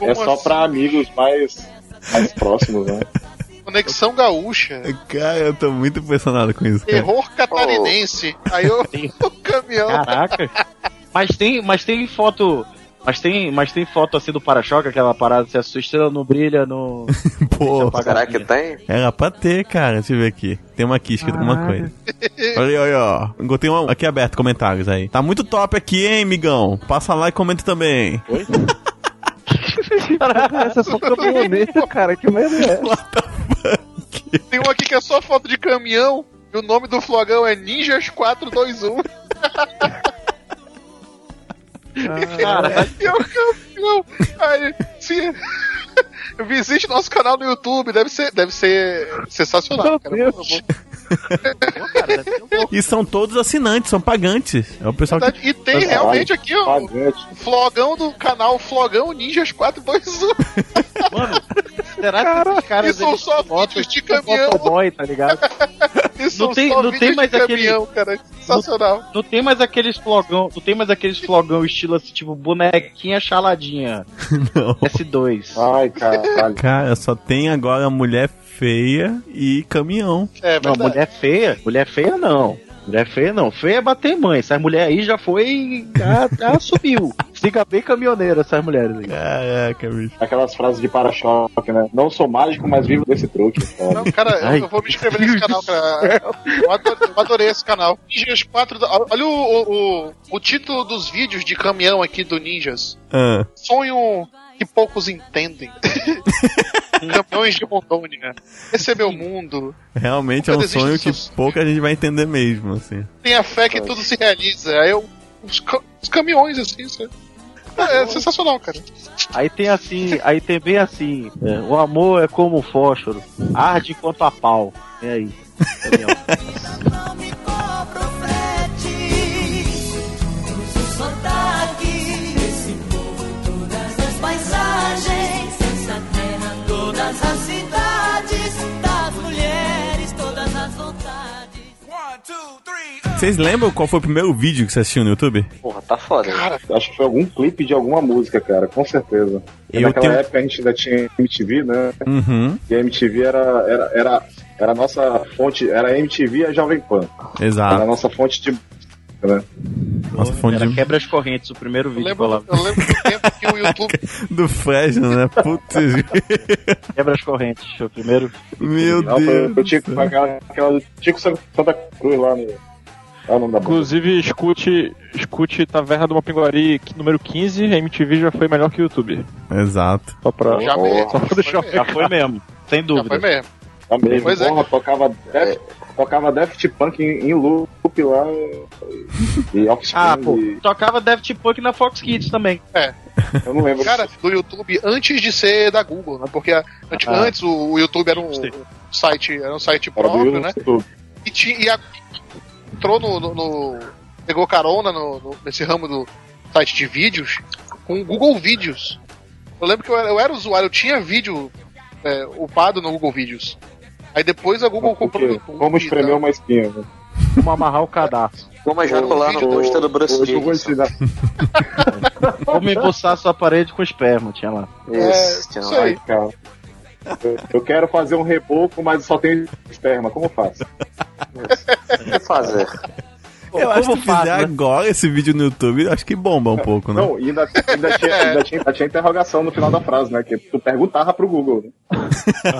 É só assim? Pra amigos mais, mais próximos, né? Conexão gaúcha. Cara, eu tô muito impressionado com isso. Cara. Terror catarinense. Oh. Aí eu. O caminhão. Caraca. Mas tem, mas tem foto. Mas tem, mas tem foto assim do para-choque, aquela parada, se a sua estrela não brilha, não... Pô, será que tem? Era pra ter, cara, deixa eu ver aqui. Tem uma aqui escrita, ah. alguma coisa. Olha aí, ó. Encontrei um aqui aberto, comentários aí. Tá muito top aqui, hein, migão? Passa lá e comenta também. Oi? Caraca, essa é só caminhoneta, cara, que merda é essa? What the fuck? Tem um aqui que é só foto de caminhão, e o nome do flogão é Ninjas quatro dois um. Ah, eu, eu, eu, se, visite nosso canal no YouTube, deve ser, deve ser sensacional. Cara, pô, cara, um e são todos assinantes, são pagantes. É o pessoal que... E tem pessoal, realmente aqui ó, o flogão do canal Flogão Ninjas quatro dois um. Mano, será que cara, esses caras são só vídeos de caminhão? Motoboy, tá ligado? Não tem, não tem mais aquele caminhão, cara. Sensacional. Não, não tem mais aqueles flogão, não tem mais aqueles flogão estilo assim, tipo bonequinha chaladinha. Não. S dois. Ai, cara. Cara, só tem agora a mulher feia e caminhão. É, não, mulher feia? Mulher feia não. Mulher feia não. Feia é bater em mãe. Essas mulheres aí já foi... Já, já subiu. Fica bem caminhoneira essas mulheres aí. Caraca, bicho. Aquelas frases de para-choque, né? Não sou mágico, mas vivo desse truque. Cara. Não, cara, eu, eu vou me inscrever nesse canal, cara. Eu adorei, eu adorei esse canal. Ninjas quatro... Olha o, o, o, o título dos vídeos de caminhão aqui do Ninjas. Ah. Sonho... que poucos entendem. Campeões de Rondônia. Esse é meu mundo. Realmente pouca é um sonho que sucesso. Pouca gente vai entender mesmo, assim. Tem a fé que tudo se realiza. Aí eu, os, ca os caminhões, assim, é, é sensacional, cara. Aí tem assim, aí tem bem assim, é. O amor é como o um fósforo, arde quanto a pau. É aí. Todas as cidades, das mulheres, todas as vontades. um, dois, três, vocês lembram qual foi o primeiro vídeo que você assistiu no YouTube? Porra, tá foda. Cara, acho que foi algum clipe de alguma música, cara, com certeza. Eu naquela tenho... época a gente ainda tinha M T V, né? Uhum. E a M T V era... era, era, era a nossa fonte... Era a M T V e a Jovem Pan. Exato. Era a nossa fonte de... Né? Nossa, era de... Quebra as Correntes, o primeiro vídeo. Eu lembro, eu lembro do tempo que o YouTube do Fresno, né? Putz. Quebra as Correntes, o primeiro. Meu Não, Deus. Eu tinha que pagar aquela Tico Santa Cruz lá no... ah, não dá. Inclusive, escute, escute Taverna do Mapinguari número quinze. A M T V já foi melhor que o YouTube. Exato. Só pra, já, oh. Só pra deixar... já foi mesmo, sem dúvida. Já foi mesmo. Já mesmo. Pois porra, é. Tocava dez... Tocava Daft Punk em, em loop lá e, e Offspring. Ah, pô, e... tocava Daft Punk na Fox Kids também. É. Eu não lembro. Cara, do YouTube antes de ser da Google, né? Porque a, antes, ah, antes o, o YouTube era um, um site, era um site próprio, né? E, tinha, e a, entrou no, no, no... pegou carona no, no, nesse ramo do site de vídeos com o Google Vídeos. Eu lembro que eu era, eu era usuário, eu tinha vídeo é, upado no Google Vídeos. Aí depois a Google comprou YouTube. Vamos espremer uma espinha. Né? Vamos amarrar o cadastro. Vamos ajacular no posto do Bruce Willis. Vamos embuçar sua parede com esperma, tinha lá. Isso, tinha lá. Ai, cara. Eu, eu quero fazer um reboco, mas só tem esperma. Como eu faço? O que fazer? Eu Como acho que fizer né? agora esse vídeo no YouTube, acho que bomba um pouco, né? Não, e ainda, ainda, tinha, ainda, tinha, ainda tinha interrogação no final da frase, né? Que tu perguntava pro Google.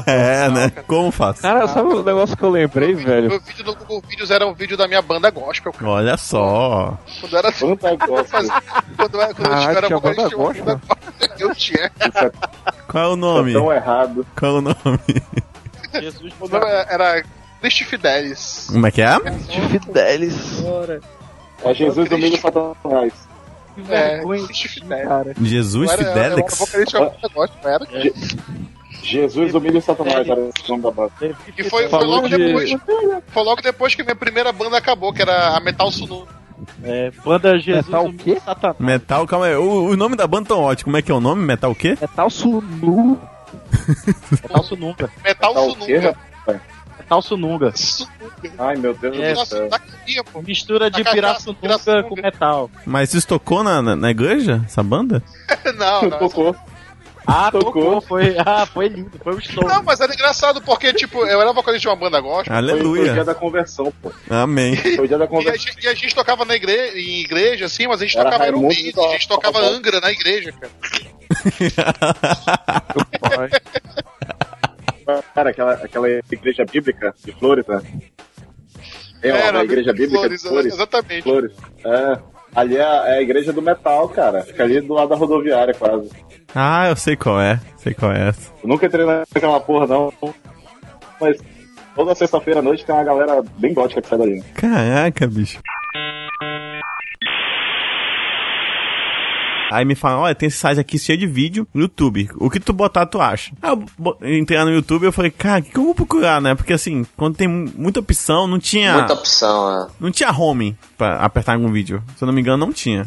É, né? Como faço? Cara, ah, sabe o um negócio que eu lembrei, meu velho? Meu vídeo do Google Vídeos era um vídeo da minha banda gospel. Cara. Olha só! Quando era assim, quando eu, quando ah, eu era banda eu gospel? Eu tinha. É... Qual é o nome? Tão errado. Qual é o nome? Jesus, o nome era... Christi Fidelis. Como é que é? Christi Fidelis. É Jesus Domingo Satanás. É, Christi Fidelis. Jesus Fidelis? Jesus Domingo Satanás era esse nome da banda. E foi, foi, logo de... depois, foi logo depois que minha primeira banda acabou, que era a Metal Sunu. É, banda Jesus Metal o quê? Satanás. Metal, calma aí. O, o nome da banda tão ótimo. Como é que é o nome? Metal o quê? Metal Sunu. Metal Sununga. Metal Sununga. Metal Sununga. Ai, meu Deus é, do céu. Mistura de pirassununga com metal. Mas isso tocou na, na, na igreja? Essa banda? não, não, tocou. Ah, tocou. tocou. Foi, ah, foi lindo. Foi um show. Não, mas era engraçado porque, tipo, eu era vocalista de uma banda gospel. Aleluia. Foi o dia da conversão, pô. Amém. Foi o dia da conversão. E a, e a gente tocava na igreja, em igreja, assim, mas a gente era tocava Raimundo, da... a gente tocava Angra na igreja, cara. Cara, aquela, aquela igreja bíblica de Flores, né? É, é uma igreja bíblica Flores, de Flores. Exatamente. Flores. É, ali é a, é a igreja do metal, cara. Fica ali do lado da rodoviária, quase. Ah, eu sei qual é. Sei qual é essa. Eu nunca entrei naquela porra, não. Mas toda sexta-feira à noite tem uma galera bem gótica que sai dali. Caraca, bicho. Aí me falam, olha, tem esse site aqui cheio de vídeo no YouTube. O que tu botar, tu acha? Aí eu entrei no YouTube e eu falei, cara, o que eu vou procurar, né? Porque assim, quando tem muita opção, não tinha... Muita opção, né? Não tinha home pra apertar algum vídeo. Se eu não me engano, não tinha.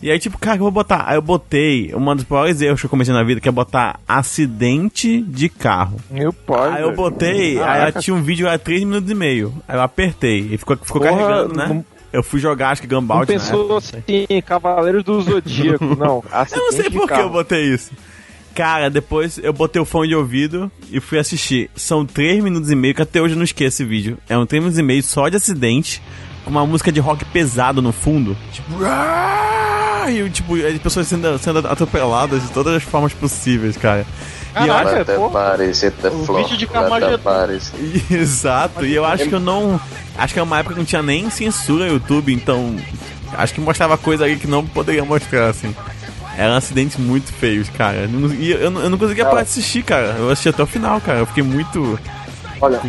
E aí, tipo, cara, o que eu vou botar? Aí eu botei, um dos piores erros que eu cometi na vida, que é botar acidente de carro. Meu pai, Aí eu botei, meu. aí tinha um vídeo, era três minutos e meio. Aí eu apertei e ficou, ficou Porra, carregando, né? Não... Eu fui jogar, acho que Gumball, né? Pensou assim, Cavaleiros do Zodíaco, não. Eu não sei por que eu botei isso. Cara, depois eu botei o fone de ouvido e fui assistir. São três minutos e meio, que até hoje eu não esqueço esse vídeo. É um três minutos e meio só de acidente, com uma música de rock pesado no fundo. Tipo... E tipo, as pessoas sendo, sendo atropeladas de todas as formas possíveis, cara. Caraca, até parece, até o vídeo de Camagedon. Exato, e eu acho que eu não... Acho que é uma época que não tinha nem censura no YouTube, então... Acho que mostrava coisa aí que não poderia mostrar, assim. Eram acidentes muito feios, cara. E eu, eu, eu não conseguia parar de assistir, cara. Eu assisti até o final, cara. Eu fiquei muito... Olha...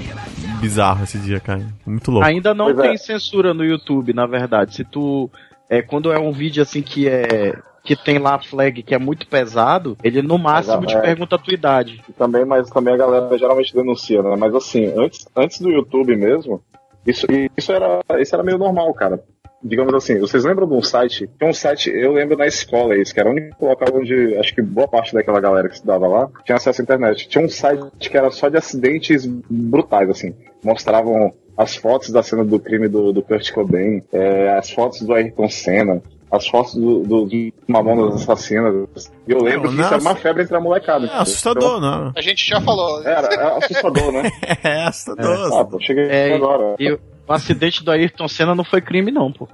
Bizarro esse dia, cara. Muito louco. Ainda não tem censura no YouTube, na verdade. Se tu... É, quando é um vídeo assim que é... que tem lá a flag que é muito pesado, ele no máximo te pergunta a tua idade. E também, mas também a galera geralmente denuncia, né? Mas assim, antes, antes do YouTube mesmo, isso, isso, era, isso era meio normal, cara. Digamos assim, vocês lembram de um site? Tem um site, eu lembro na escola isso, que era o único local onde acho que boa parte daquela galera que estudava lá tinha acesso à internet. Tinha um site que era só de acidentes brutais, assim. Mostravam as fotos da cena do crime do, do Kurt Cobain, é, as fotos do Ayrton Senna, as fotos do, do, do Mamonas Assassinas. E eu lembro não, que isso é uma febre entre a molecada. É tipo, assustador, então... não. A gente já falou. Era, era assustador, né? é, assustador. É, ah, pô, cheguei é, agora. Eu... O acidente do Ayrton Senna não foi crime, não, pô.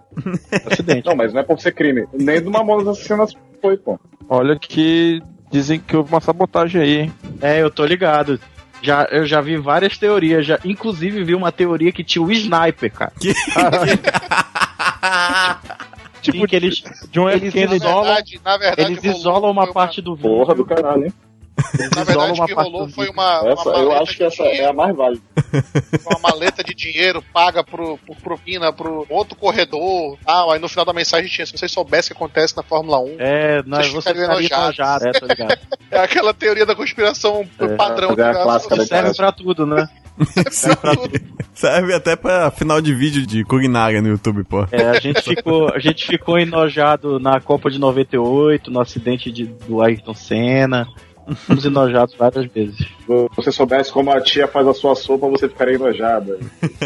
Acidente. Não, mas não é por ser crime. Nem do Mamonas Assassinas foi, pô. Olha que dizem que houve uma sabotagem aí, hein? É, eu tô ligado. Já, eu já vi várias teorias. Já, inclusive, vi uma teoria que tinha o Sniper, cara. Que... Tipo, que eles, de um eles, eles isolam, na verdade, na verdade, eles isolam uma parte do vídeo. Porra do caralho, hein? Eles na verdade, o que rolou foi uma, uma essa, eu acho que essa dinheiro, é a mais válida. Uma maleta de dinheiro paga pro, pro propina pro outro corredor. Ah, aí no final da mensagem tinha: se vocês soubessem o que acontece na Fórmula um, é, vocês ficariam enojados. É, tá ligado? É aquela teoria da conspiração é, padrão. É clássica, que serve pra tudo, né? serve pra tudo. Serve até pra final de vídeo de culinária no YouTube, pô. É, a gente ficou, a gente ficou enojado na Copa de noventa e oito, no acidente de, do Ayrton Senna. Fomos enojados várias vezes. Se você soubesse como a tia faz a sua sopa, você ficaria enojada.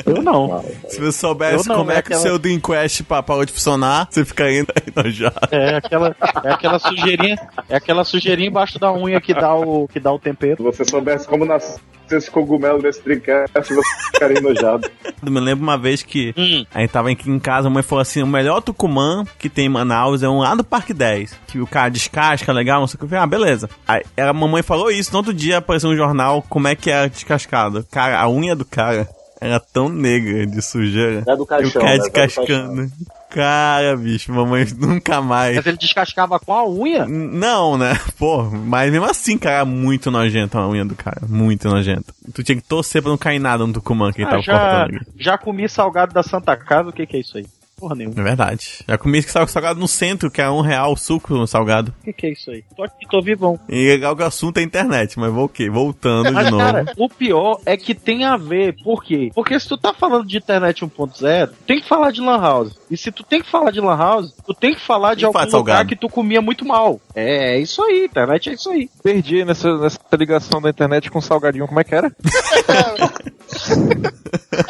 Eu não. Se você soubesse não, como é, é aquela... que o seu Dreamcast parou de funcionar, você ficaria enojado. É aquela, é aquela sujeirinha, é aquela sujeirinha embaixo da unha que dá o, que dá o tempero. Se você soubesse como nasceu esse cogumelo desse Dreamcast, você ficaria enojado. Eu me lembro uma vez que hum. a gente tava aqui em casa, a mãe falou assim, o melhor Tucumã que tem em Manaus é um lá do Parque dez, que o cara descasca, legal, não sei o que. Eu falei, ah, beleza. Aí a mamãe falou isso, no outro dia apareceu um jornal, como é que era descascado. Cara, a unha do cara era tão negra de sujeira. É do caixão, e o cara descascando. É cara, bicho, mamãe nunca mais. Mas ele descascava com a unha? N- não, né? Pô, mas mesmo assim, cara, muito nojento a unha do cara. Muito nojento. Tu tinha que torcer pra não cair nada no Tucumã que ah, ele tava já, cortando. Já comi salgado da Santa Casa, o que que é isso aí? Porra nenhuma. É verdade. Já comi esse salgado no centro, que é um real o suco no salgado. O que que é isso aí? Tô aqui, tô vivão. E legal que o assunto é internet, mas vou o quê? Voltando mas, de novo. Cara, o pior é que tem a ver. Por quê? Porque se tu tá falando de internet um ponto zero, tem que falar de lan house. E se tu tem que falar de lan house, tu tem que falar de algum lugar salgado que tu comia muito mal. É, é isso aí. Internet é isso aí. Perdi nessa, nessa ligação da internet com o salgadinho. Como é que era?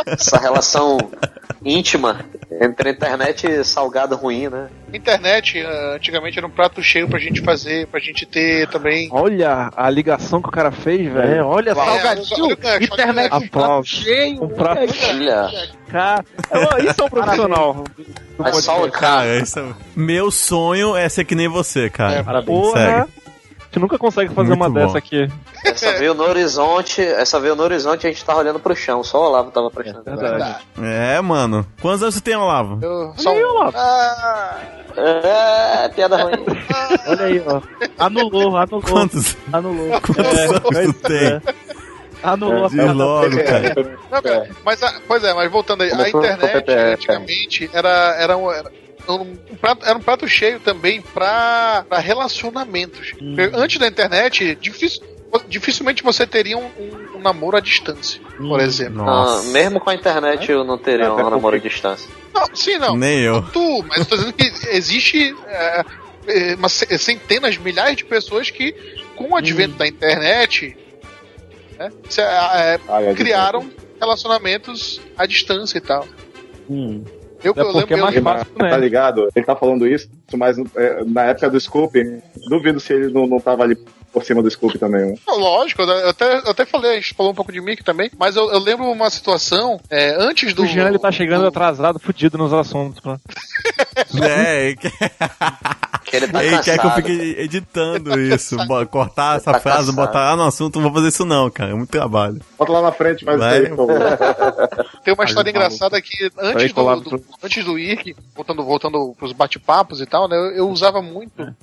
Essa relação íntima entre internet salgado ruim, né? Internet, antigamente era um prato cheio pra gente fazer, pra gente ter também. Olha a ligação que o cara fez, velho. Olha, salgadinho. É, internet, um prato cheio. Um prato cheio. Cara, isso é um profissional. Mas só o cara. Isso... Meu sonho é ser que nem você, cara. É, parabéns. Porra. A gente nunca consegue fazer muito uma bom dessa aqui. Essa veio no horizonte, essa veio no horizonte e a gente tava olhando pro chão. Só o Olavo tava prestando. É verdade. É, mano. Quantos anos você tem, Olavo? Eu... Só um, Olavo. Ah... É, piada ruim. Olha aí, ó. Anulou, anulou. Quantos? Anulou. Quantos é. anos tu é. tem? Anulou. Diz logo, cara. Não, cara. Mas, a, pois é, mas voltando aí. Como a internet, P T R, antigamente, cara, era... era, um, era... Um prato, era um prato cheio também pra, pra relacionamentos. Hum. Antes da internet, difícil, dificilmente você teria um, um, um namoro à distância, hum. por exemplo. Ah, mesmo com a internet é? eu não teria é, um namoro à distância. Não, sim, não. Nem eu. Tu, mas eu tô dizendo que existe é, é, centenas, milhares de pessoas que, com o advento hum. da internet, né, se, é, Ai, criaram relacionamentos à distância e tal. Hum. Eu, é eu lembro que é mais eu... fácil, né? Tá ligado? Ele tá falando isso, mas na época do Scoop, duvido se ele não, não tava ali por cima do Scoop também. Né? Não, lógico, eu até, eu até falei, a gente falou um pouco de Mickey também, mas eu, eu lembro uma situação, é, antes do... O Jean, ele tá chegando do... atrasado, fudido nos assuntos. É, que... que ele tá ele cansado, quer que eu fique editando ele isso, tá cortar essa tá frase, cansado. botar lá no assunto, não vou fazer isso não, cara, é muito trabalho. Bota lá na frente, mas aí, por favor. Tem uma história engraçada que antes do... do... Antes do I R C, voltando, voltando pros bate-papos e tal, né? Eu, eu usava muito é.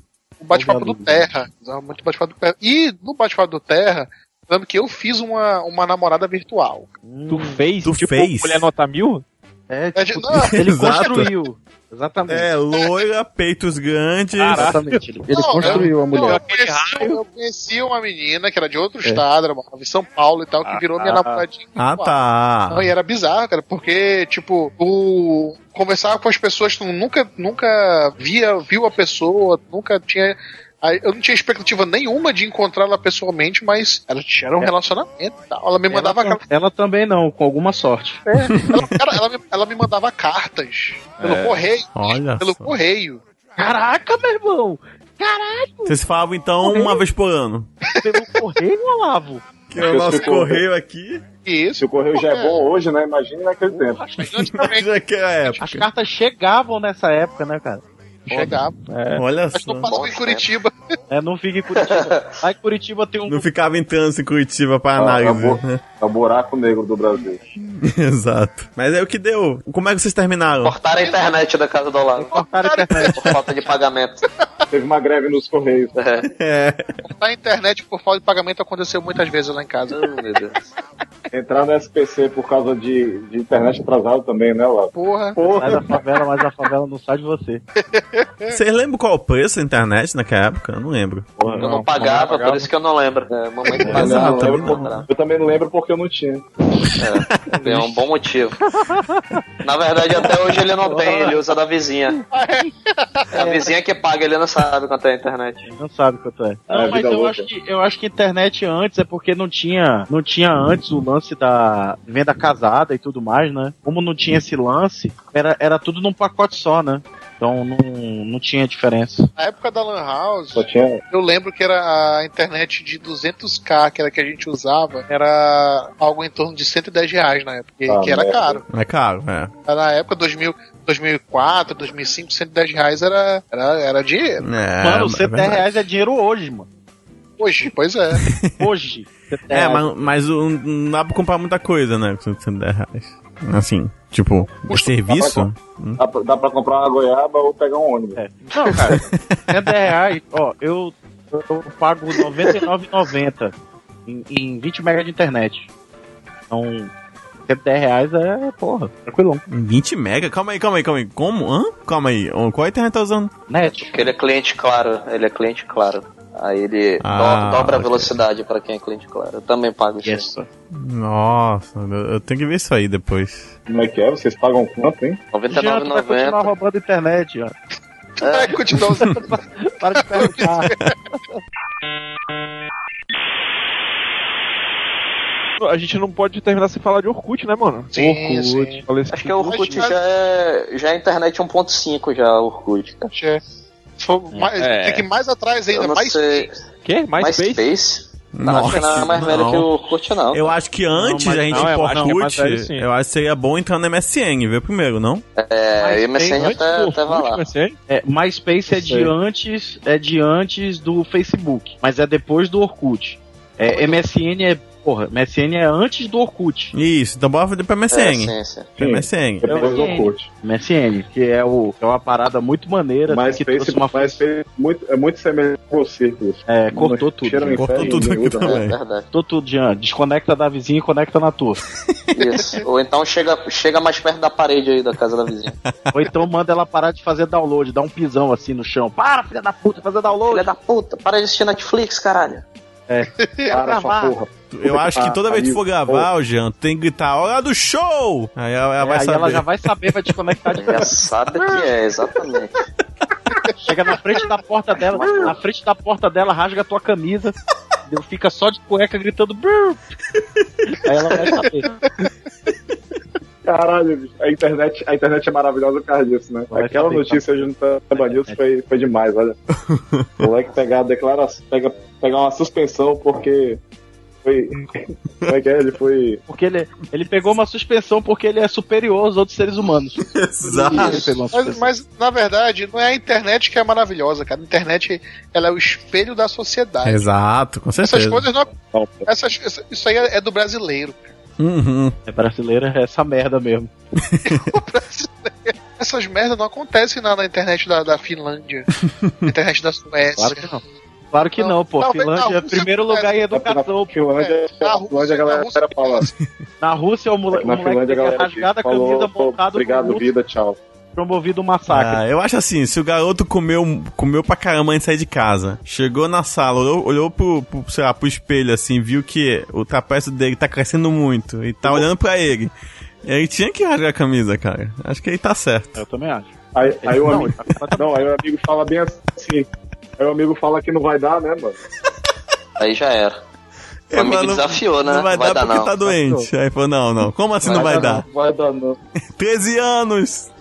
o bate-papo do Terra. Usava muito o bate-papo do Terra. E no bate-papo do Terra, lembro que eu fiz uma, uma namorada virtual. Hum, tu fez? Tu tipo, fez? Mulher nota mil? É, tipo, não, ele exato. construiu. Exatamente. É, loira, peitos grandes. Exatamente. Ele não, construiu eu, a mulher. Eu conheci, eu conheci uma menina que era de outro é. estado, era morava em São Paulo e tal, que ah, virou tá. minha namoradinha. Ah, tá. Não, e era bizarro, cara, porque, tipo, o... conversava com as pessoas, tu nunca, nunca via, viu a pessoa, nunca tinha... Eu não tinha expectativa nenhuma de encontrá-la pessoalmente, mas ela tinha um é. relacionamento e tal. Ela me mandava... Ela, ela também não, com alguma sorte. É. ela, cara, ela, me, ela me mandava cartas é. pelo correio. Olha Pelo só. correio. Caraca, meu irmão! Caralho! Vocês falavam, então, correio? uma vez por ano. Pelo correio, Olavo? Que é o nosso correio aqui. Isso. Se o correio já é bom hoje, né? Imagina naquele uh, tempo. Imagina naquela época. As cartas chegavam nessa época, né, cara? Chegava. É. Olha só. Mas não passava em Curitiba. É, não fica em Curitiba. Aí Curitiba tem um... Não ficava em trânsito em Curitiba para análise. Ah, é o buraco negro do Brasil. Exato. Mas é o que deu. Como é que vocês terminaram? Cortaram a internet da casa do lado. Cortaram a internet. Por falta de pagamento. Teve uma greve nos correios. É. é. Cortar a internet por falta de pagamento aconteceu muitas vezes lá em casa. Oh, meu Deus. Entrar no S P C por causa de, de internet atrasado também, né, Ló? Porra. Porra. Sai da favela, mas a favela não sai de você. Vocês lembram qual o preço da internet naquela época? Eu não lembro. Porra, eu não, não pagava, pagava, por isso que eu não lembro. É, mamãe não pagava. Eu, também não. Não. eu também não lembro porque eu não tinha. É, é um bom motivo. Na verdade, até hoje ele não tem, ele usa da vizinha. É a vizinha que paga, ele não sabe quanto é a internet. Ele não sabe quanto é. Não, é mas eu acho, que, eu acho que internet antes é porque não tinha, não tinha antes o lance da venda casada e tudo mais, né? Como não tinha esse lance, era, era tudo num pacote só, né? Então não, não tinha diferença. Na época da Lan House, eu lembro que era a internet de duzentos k, que era que a gente usava, era algo em torno de cento e dez reais na época, ah, que era é caro. É caro, é. Na época, dois mil, dois mil e quatro, dois mil e cinco, cento e dez reais era, era, era dinheiro. É, mano, cento e dez reais é dinheiro hoje, mano. Hoje, pois é. Hoje. É, mas, mas não dá pra comprar muita coisa, né, com cento e dez reais. Assim, tipo, o serviço? Dá pra, hum? dá, pra, dá pra comprar uma goiaba ou pegar um ônibus. É. Não, cara, cem reais, ó, eu, eu pago noventa e nove reais e noventa centavos em, em vinte megas de internet. Então, cem reais é, porra, tranquilão. vinte megas? Calma aí, calma aí, calma aí. Como? Hã? Calma aí. Qual a internet tá usando? Net. Porque ele é cliente claro, ele é cliente claro. Aí ele ah, dobra a velocidade para quem é cliente, claro. Eu também pago isso. Nossa, eu tenho que ver isso aí depois. Como é que é? Vocês pagam quanto, hein? noventa e nove reais e noventa centavos. Vai continuar roubando a internet, ó. É, é continua usando. Para de perguntar. A gente não pode terminar sem falar de Orkut, né, mano? Sim, Orkut. Sim. Acho que o Orkut já é, já é internet um ponto cinco, já, Orkut. Cara. É. Mais, é. Tem que ir mais atrás ainda, mais sei. Que? Mais, mais Space? Space? Não, acho que não é mais velho que o Orkut, não. Eu acho que antes não, a gente não, ir pro Orkut, é eu acho que seria bom entrar no M S N, ver primeiro, não? É, MySpace, M S N até, Orkut, até vai lá. É, MySpace é de, antes, é de antes do Facebook, mas é depois do Orkut. É, M S N é, porra, M S N é antes do Orkut. Isso, então bora fazer pra M S N. É, sim, sim. Pra sim. M S N. Depois do Orkut. M S N, que é, o, que é uma parada muito maneira. Mas que fez uma faz muito, é muito semelhante com você, isso. É, cortou tudo. Cortou tudo aqui também. Cortou tudo, Jean. Desconecta da vizinha e conecta na tua. Isso. Ou então chega, chega mais perto da parede aí da casa da vizinha. Ou então manda ela parar de fazer download, dá um pisão assim no chão. Para, filha da puta, fazer download. Filha da puta, para de assistir Netflix, caralho. É, para essa porra. Eu acho que toda vez que for gravar, o Jean tem que gritar, hora do show! Aí ela, ela, é, vai aí saber. Ela já vai saber, vai desconectar de casa. Já sabe que é, exatamente. Chega na frente da porta dela, na frente da porta dela, rasga a tua camisa, fica só de cueca gritando. Aí ela vai saber. Caralho, bicho. A internet, a internet é maravilhosa por causa disso, né? Vai Aquela saber, notícia tá... hoje no Tamba News foi, foi demais, olha. O moleque pegar a declaração, pega, pegar uma suspensão porque foi... Como é que é? Ele foi... Porque ele, ele pegou uma suspensão porque ele é superior aos outros seres humanos. Exato. Mas, mas, na verdade, não é a internet que é maravilhosa, cara. A internet, ela é o espelho da sociedade. Exato, com certeza. Essas coisas não... Essas, isso aí é do brasileiro, cara. Uhum. É brasileira, é essa merda mesmo. Essas merdas não acontecem na, na internet da, da Finlândia, na internet da Suécia. Claro que não. Claro que não, não pô. Não, Finlândia é primeiro lugar em educação, pô. Na Rússia, a galera fala. Na Rússia, o moleque tem rasgada a camisa montada. Obrigado, vida, tchau. Promovido um massacre. Ah, eu acho assim, se o garoto comeu, comeu pra caramba antes de sair de casa, chegou na sala, olhou, olhou pro, pro, sei lá, pro espelho, assim, viu que o trapézio dele tá crescendo muito e tá olhando pra ele. Ele tinha que rasgar a camisa, cara. Acho que ele tá certo. Eu também acho. Aí, aí, o, amigo, não, aí o amigo fala bem assim. Aí o amigo fala que não vai dar, né, mano? Aí já era. O amigo desafiou, né? Não vai, vai dar, dar porque não. Tá doente. Aí falou, não, não. Como assim vai não vai dar? dar? Não vai dar, não. treze anos!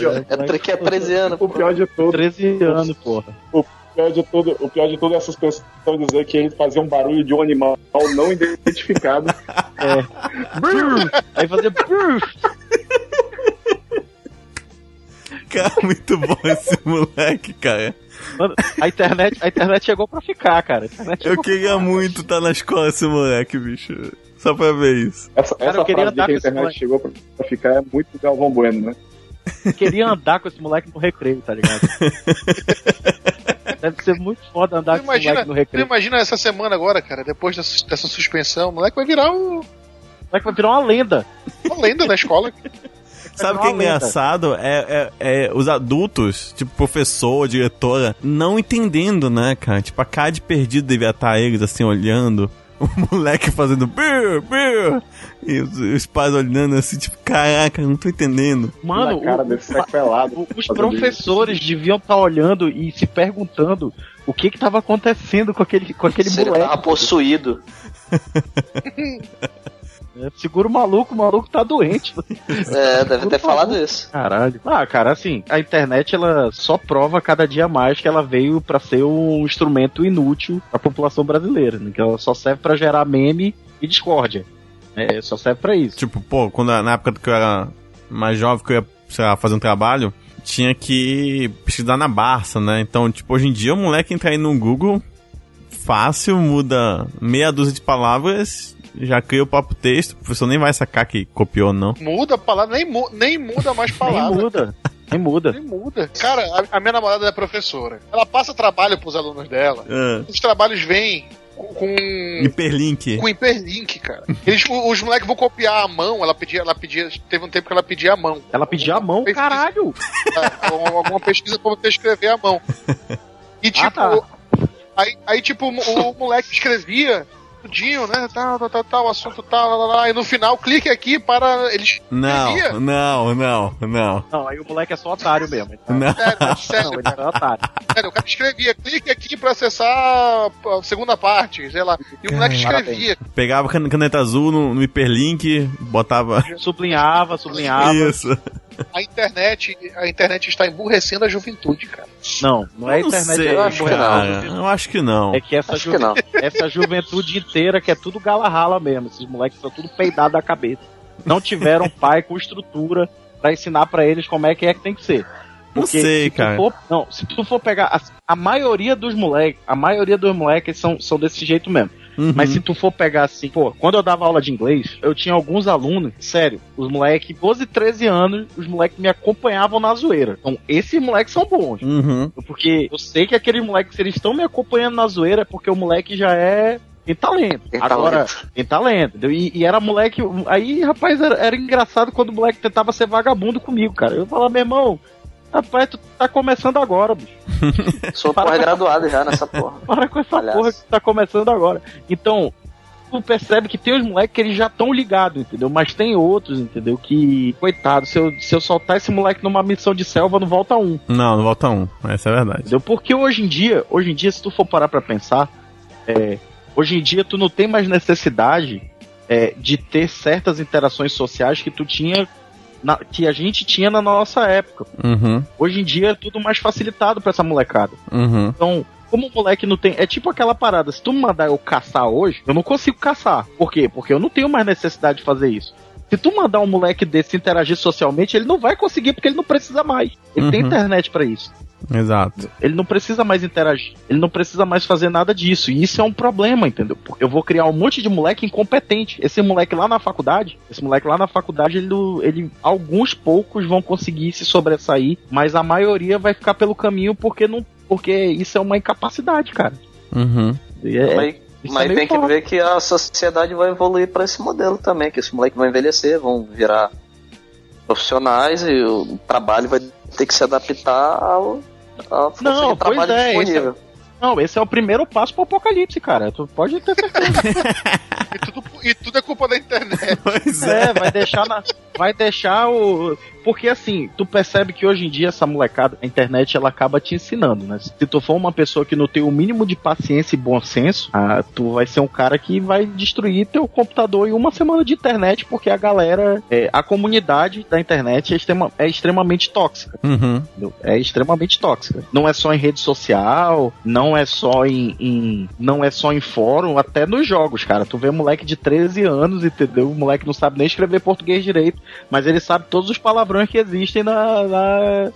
É, é treze anos. O pior de tudo. treze anos, porra. O pior de tudo, o pior de tudo é essas pessoas dizer que ele fazia um barulho de um animal não identificado. É. Aí fazia. Cara, muito bom esse moleque, cara. Mano, a internet, a internet chegou pra ficar, cara. Eu queria muito estar tá na escola esse moleque, bicho. Só pra ver isso. Essa, cara, essa eu queria andar que a internet com esse chegou pra, pra ficar é muito Galvão Bueno, né? Eu queria andar com esse moleque no recreio, tá ligado? Deve ser muito foda andar tu com imagina, esse moleque no recreio. Imagina essa semana agora, cara, depois dessa, dessa suspensão, o moleque vai virar um... O moleque vai virar uma lenda. Uma lenda da escola. Sabe o que é engraçado? É, é, é os adultos, tipo professor, diretora, não entendendo, né, cara? Tipo, a cara de perdido devia estar eles, assim, olhando... O moleque fazendo biu, biu, e os, os pais olhando assim, tipo, caraca, não tô entendendo. Mano, cara o, sequelado, o, os professores isso. deviam estar tá olhando e se perguntando o que que tava acontecendo com aquele, com aquele moleque. Ele tava possuído. É, segura o maluco, o maluco tá doente. É, deve ter falado isso. Caralho. Ah, cara, assim, a internet ela só prova cada dia mais que ela veio pra ser um instrumento inútil pra população brasileira, né? Que ela só serve pra gerar meme e discórdia. É, só serve pra isso. Tipo, pô, quando, na época que eu era mais jovem, que eu ia, sei lá, fazer um trabalho, tinha que pesquisar na Barça, né? Então, tipo, hoje em dia o moleque entra aí no Google, fácil, muda meia dúzia de palavras, já cria o próprio texto, o professor nem vai sacar que copiou, não. Muda a palavra, nem, mu- nem muda mais palavra. Nem muda. Nem muda. Nem muda. Cara, a, a minha namorada é professora. Ela passa trabalho pros alunos dela. É. Os trabalhos vêm com... hiperlink. Com hiperlink, cara. Eles, os moleques vão copiar a mão, ela pedia, ela pedia... Teve um tempo que ela pedia a mão. Ela pedia a mão? Pesquisa, caralho! Alguma pesquisa pra você escrever a mão. E tipo... Ah, tá. Aí, aí, tipo, o moleque escrevia tudinho, né, tal, tal, tal, tal, assunto tal, lá, lá, e no final, clique aqui para... Eles não, escrevia. não, não, não. Não, aí o moleque é só otário mesmo. Tá? Não. Sério, sério, não, ele é otário. Sério, o cara escrevia, clique aqui para acessar a segunda parte, sei lá, e o moleque escrevia. Pegava caneta azul no, no hiperlink, botava... Sublinhava, sublinhava. Isso. A internet, a internet está emburrecendo a juventude, cara. Não, não é a internet. Sei, eu, acho que não. eu acho que não. É que essa, ju- que não. essa juventude inteira, que é tudo gala-rala mesmo. Esses moleques são tudo peidados da cabeça. Não tiveram pai com estrutura pra ensinar pra eles como é que é que tem que ser. Porque não sei, se cara. For, não, se tu for pegar a, a maioria dos moleques, a maioria dos moleques são, são desse jeito mesmo. Uhum. Mas se tu for pegar assim, pô, quando eu dava aula de inglês, eu tinha alguns alunos, sério, os moleques, doze, treze anos, os moleques me acompanhavam na zoeira. Então, esses moleques são bons. Uhum. Porque eu sei que aqueles moleques, se eles estão me acompanhando na zoeira, é porque o moleque já é... Tem talento. Tem Agora, talento. tem talento. E, e era moleque... Aí, rapaz, era, era engraçado quando o moleque tentava ser vagabundo comigo, cara. Eu falava, meu irmão... Rapaz, tu tá começando agora, bicho. Sou pós-graduado já nessa porra. Para com essa Palhaço. porra que tu tá começando agora. Então, tu percebe que tem os moleques que eles já estão ligados, entendeu? Mas tem outros, entendeu? Que, coitado, se eu, se eu soltar esse moleque numa missão de selva, não volta um. Não, não volta um. Essa é a verdade. Entendeu? Porque hoje em dia, hoje em dia, se tu for parar pra pensar, é, hoje em dia tu não tem mais necessidade é, de ter certas interações sociais que tu tinha... Na, que a gente tinha na nossa época. Uhum. Hoje em dia é tudo mais facilitado pra essa molecada. Uhum. Então, como o moleque não tem... É tipo aquela parada, se tu me mandar eu caçar hoje, eu não consigo caçar. Por quê? Porque eu não tenho mais necessidade de fazer isso. Se tu mandar um moleque desse interagir socialmente, ele não vai conseguir porque ele não precisa mais. Ele uhum. tem internet pra isso. Exato. Ele não precisa mais interagir. Ele não precisa mais fazer nada disso. E isso é um problema, entendeu? Porque eu vou criar um monte de moleque incompetente. Esse moleque lá na faculdade, esse moleque lá na faculdade, ele, ele alguns poucos vão conseguir se sobressair, mas a maioria vai ficar pelo caminho porque, não, porque isso é uma incapacidade, cara. Uhum. É, mas mas é tem pobre. que ver que a sociedade vai evoluir pra esse modelo também, que esses moleques vão envelhecer, vão virar profissionais e o trabalho vai ter que se adaptar ao, ao não, trabalho é, disponível. Esse é, não, esse é o primeiro passo pro apocalipse, cara. Tu pode ter certeza. e, tudo, e tudo é culpa da internet. Pois é, é. Vai, deixar na, vai deixar o... Porque assim, tu percebe que hoje em dia essa molecada, a internet, ela acaba te ensinando, né? Se tu for uma pessoa que não tem o mínimo de paciência e bom senso, ah, tu vai ser um cara que vai destruir teu computador em uma semana de internet, porque a galera, é, a comunidade da internet é, extrema, é extremamente tóxica. Uhum. É extremamente tóxica. Não é só em rede social, não é só em, em não é só em fórum, até nos jogos, cara. Tu vê um moleque de treze anos, entendeu? O moleque não sabe nem escrever português direito, mas ele sabe todos os palavrões que existem na, na,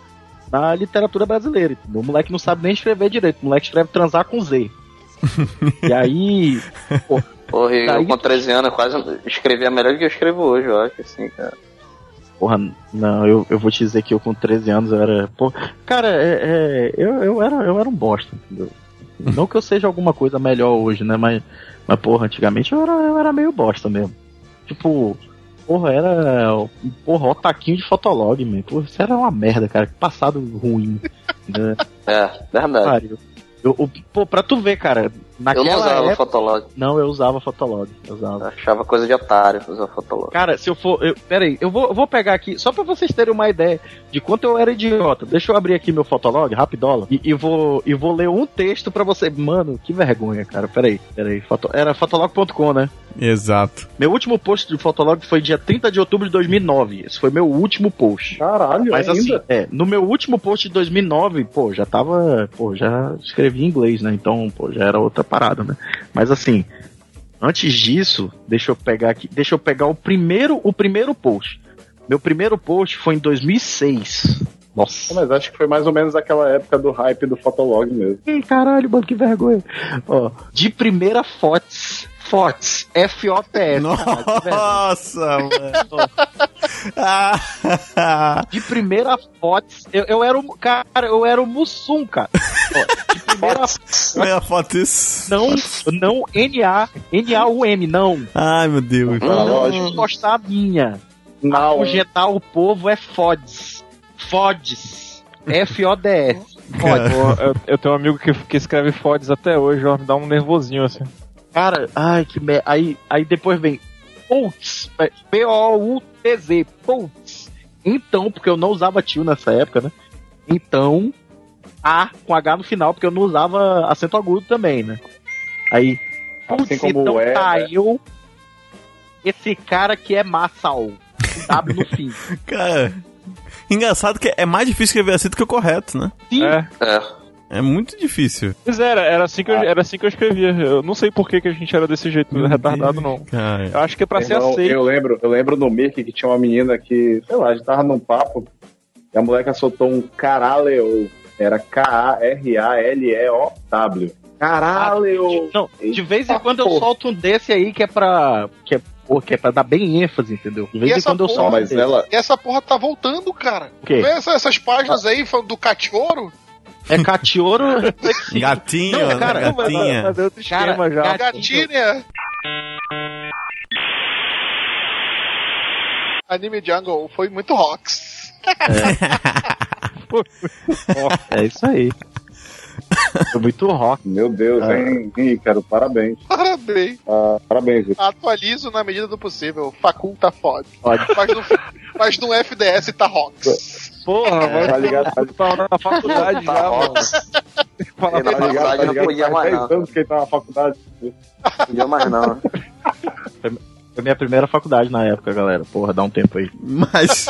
na literatura brasileira. O moleque não sabe nem escrever direito. O moleque escreve transar com Z. E aí... Pô, porra, eu daí... com treze anos quase escrevia melhor do que eu escrevo hoje, eu acho, assim, cara. Porra, não, eu, eu vou te dizer que eu com treze anos eu era... Porra, cara, é, é, eu, eu, era, eu era um bosta, entendeu? Não que eu seja alguma coisa melhor hoje, né? Mas, mas porra, antigamente eu era, eu era meio bosta mesmo. Tipo... Porra, era porra, o taquinho de Fotolog, mano. Porra, isso era uma merda, cara. Que passado ruim. Né? É, verdade. Cara, eu, eu, pô, pra tu ver, cara, Naquela eu não usava época... Fotolog. Não, eu usava Fotolog. Eu usava. Achava coisa de otário usar Fotolog. Cara, se eu for... Eu, peraí, eu vou, eu vou pegar aqui, só pra vocês terem uma ideia de quanto eu era idiota. Deixa eu abrir aqui meu Fotolog, rapidola, e, e, vou, e vou ler um texto pra você. Mano, que vergonha, cara. Peraí, peraí. Foto, era fotolog ponto com, né? Exato. Meu último post de Fotolog foi dia trinta de outubro de dois mil e nove. Esse foi meu último post. Caralho, mas ainda? Assim, é, no meu último post de dois mil e nove, pô, já tava... Pô, já escrevi em inglês, né? Então, pô, já era outra parada, né? Mas assim, antes disso, deixa eu pegar aqui, deixa eu pegar o primeiro, o primeiro post. Meu primeiro post foi em dois mil e seis. Nossa. Mas acho que foi mais ou menos aquela época do hype do Fotolog mesmo. Ih, caralho, mano, que vergonha. Ó, de primeira fotos. Fots, F O T S. Nossa, mano. De primeira fotos, eu, eu era o cara, eu era o Mussum, cara. De primeira fotos. Não, não N A, N A U M, não. Ai, meu Deus. Não postar a minha. Afugentar o povo é Fods. Fods. F O D S. Eu, eu tenho um amigo que, que escreve Fods até hoje, ó, me dá um mervosinho assim. Cara, ai, que merda. Aí, aí depois vem Pouts, P O U T Z, Pouts. Então, porque eu não usava tio nessa época, né? Então, A com H no final, porque eu não usava acento agudo também, né? Aí, assim como então é, caiu é. Esse cara que é Massal, W no fim. Cara, engraçado que é mais difícil escrever acento que o correto, né? Sim. É. é. É muito difícil. Pois era, era assim, que eu, era assim que eu escrevia. Eu não sei por que, que a gente era desse jeito, não é retardado, não. Cara. Eu acho que é pra ser aceito. Eu lembro, eu lembro no Mirk que tinha uma menina que, sei lá, a gente tava num papo e a moleca soltou um caraleo. Era K A R A L E O W. Caraleo! Não, de vez em quando eu solto um desse aí que é pra... Que é, pô, que é pra dar bem ênfase, entendeu? De vez em quando eu solto. Mas ela... Essa porra tá voltando, cara. O quê? Essa, essas páginas aí do Cachorro... É catioro? Gatinho, não, cara, né? Gatinha. Mas, mas, mas cara, esquema já. Gatinha. Anime Jungle foi muito rocks. É, é isso aí. Foi muito rock. Meu Deus, ah. hein, Ícaro, parabéns. Parabéns. Ah, parabéns, Ícaro. Atualizo na medida do possível. Facul tá foda. Mas no, mas no F D S tá rocks. Porra, é, tá ligado? Tá na faculdade já, mano. Tá ligado? Não podia mais não. Anos que ele tá na faculdade. Não podia mais não. Foi minha primeira faculdade na época, galera. Porra, dá um tempo aí. Mas,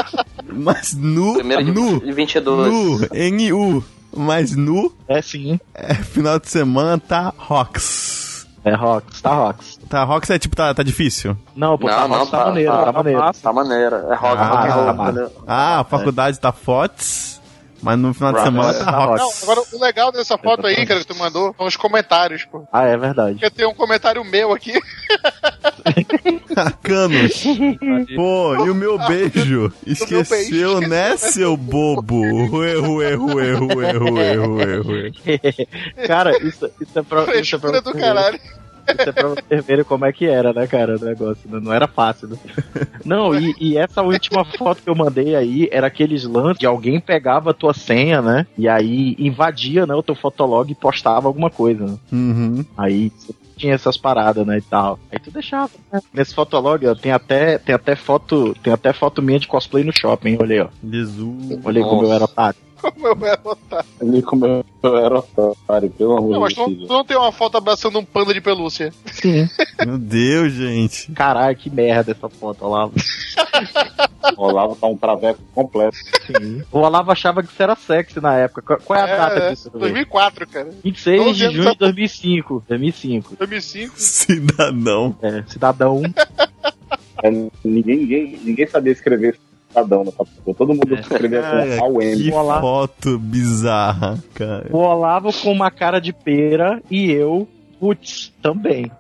mas nu, primeiro de, nu, de vinte e dois. Nu, N U, mas nu. É sim. É final de semana, tá rocks. É rocks, tá rocks. Tá rocks é tipo, tá, tá difícil? Não, pô, não, tá, não, rocks, tá, tá maneiro, tá, tá maneiro. Tá, tá maneiro, é rock, ah, rock, rock, rock, rock. Ah, a faculdade é. Tá fotos, mas no final Rock, de semana é, tá, tá rocks. Não, agora o legal dessa foto aí, cara, que tu mandou, são os comentários, pô. Ah, é verdade. Eu tenho um comentário meu aqui. Arcanos. Pô, e o meu beijo? Esqueceu, né, seu bobo? Ruê, ruê, ruê, ruê, ruê, ruê, ruê. Cara, isso, isso é pra... Isso é pra... do caralho. Isso é pra vocês verem como é que era, né, cara, o negócio. Não era fácil, né? Não, e, e essa última foto que eu mandei aí era aqueles lances de alguém pegava a tua senha, né? E aí invadia, né, o teu Fotolog e postava alguma coisa, né? Uhum. Aí tinha essas paradas, né, e tal. Aí tu deixava, né? Nesse Fotolog, ó, tem até, tem até foto, tem até foto minha de cosplay no shopping, olhei, ó. Jesus. Olhei como eu era otário. Como eu era otário. Ali como eu era otário, pelo amor de Deus. Não, mas tu não, não tem uma foto abraçando um panda de pelúcia? Sim. Meu Deus, gente. Caralho, que merda essa foto, Olavo. O Olavo tá um traveco completo. Sim. O Olavo achava que isso era sexy na época. Qual é a é, data é, disso? dois mil e quatro, cara. vinte e seis de junho de dois mil e cinco. dois mil e cinco. dois mil e cinco? Cidadão. É, cidadão. É, ninguém, ninguém, ninguém sabia escrever Cidadão, né? Todo mundo escrevia é, com A U M. Que foto bizarra, cara. O Olavo com uma cara de pera e eu, putz, também.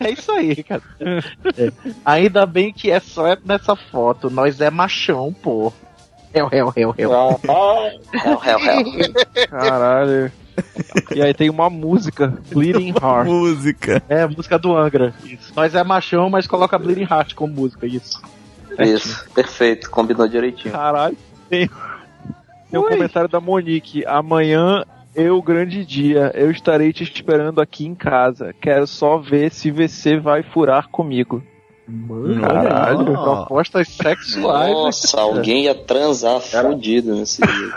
É isso aí, cara. É. Ainda bem que é só nessa foto. Nós é machão, pô. Réu, réu, réu, réu. Réu, réu, réu. Caralho. E aí tem uma música, Bleeding Heart. Música. É, música do Angra. Isso. Nós é machão, mas coloca Bleeding Heart como música, isso. Isso, perfeito, combinou direitinho. Caralho, tem, tem um comentário da Monique. Amanhã eu, grande dia, eu estarei te esperando aqui em casa. Quero só ver se você vai furar comigo. Mano, caralho, propostas sexuais. Nossa, né, alguém ia transar fudido nesse dia.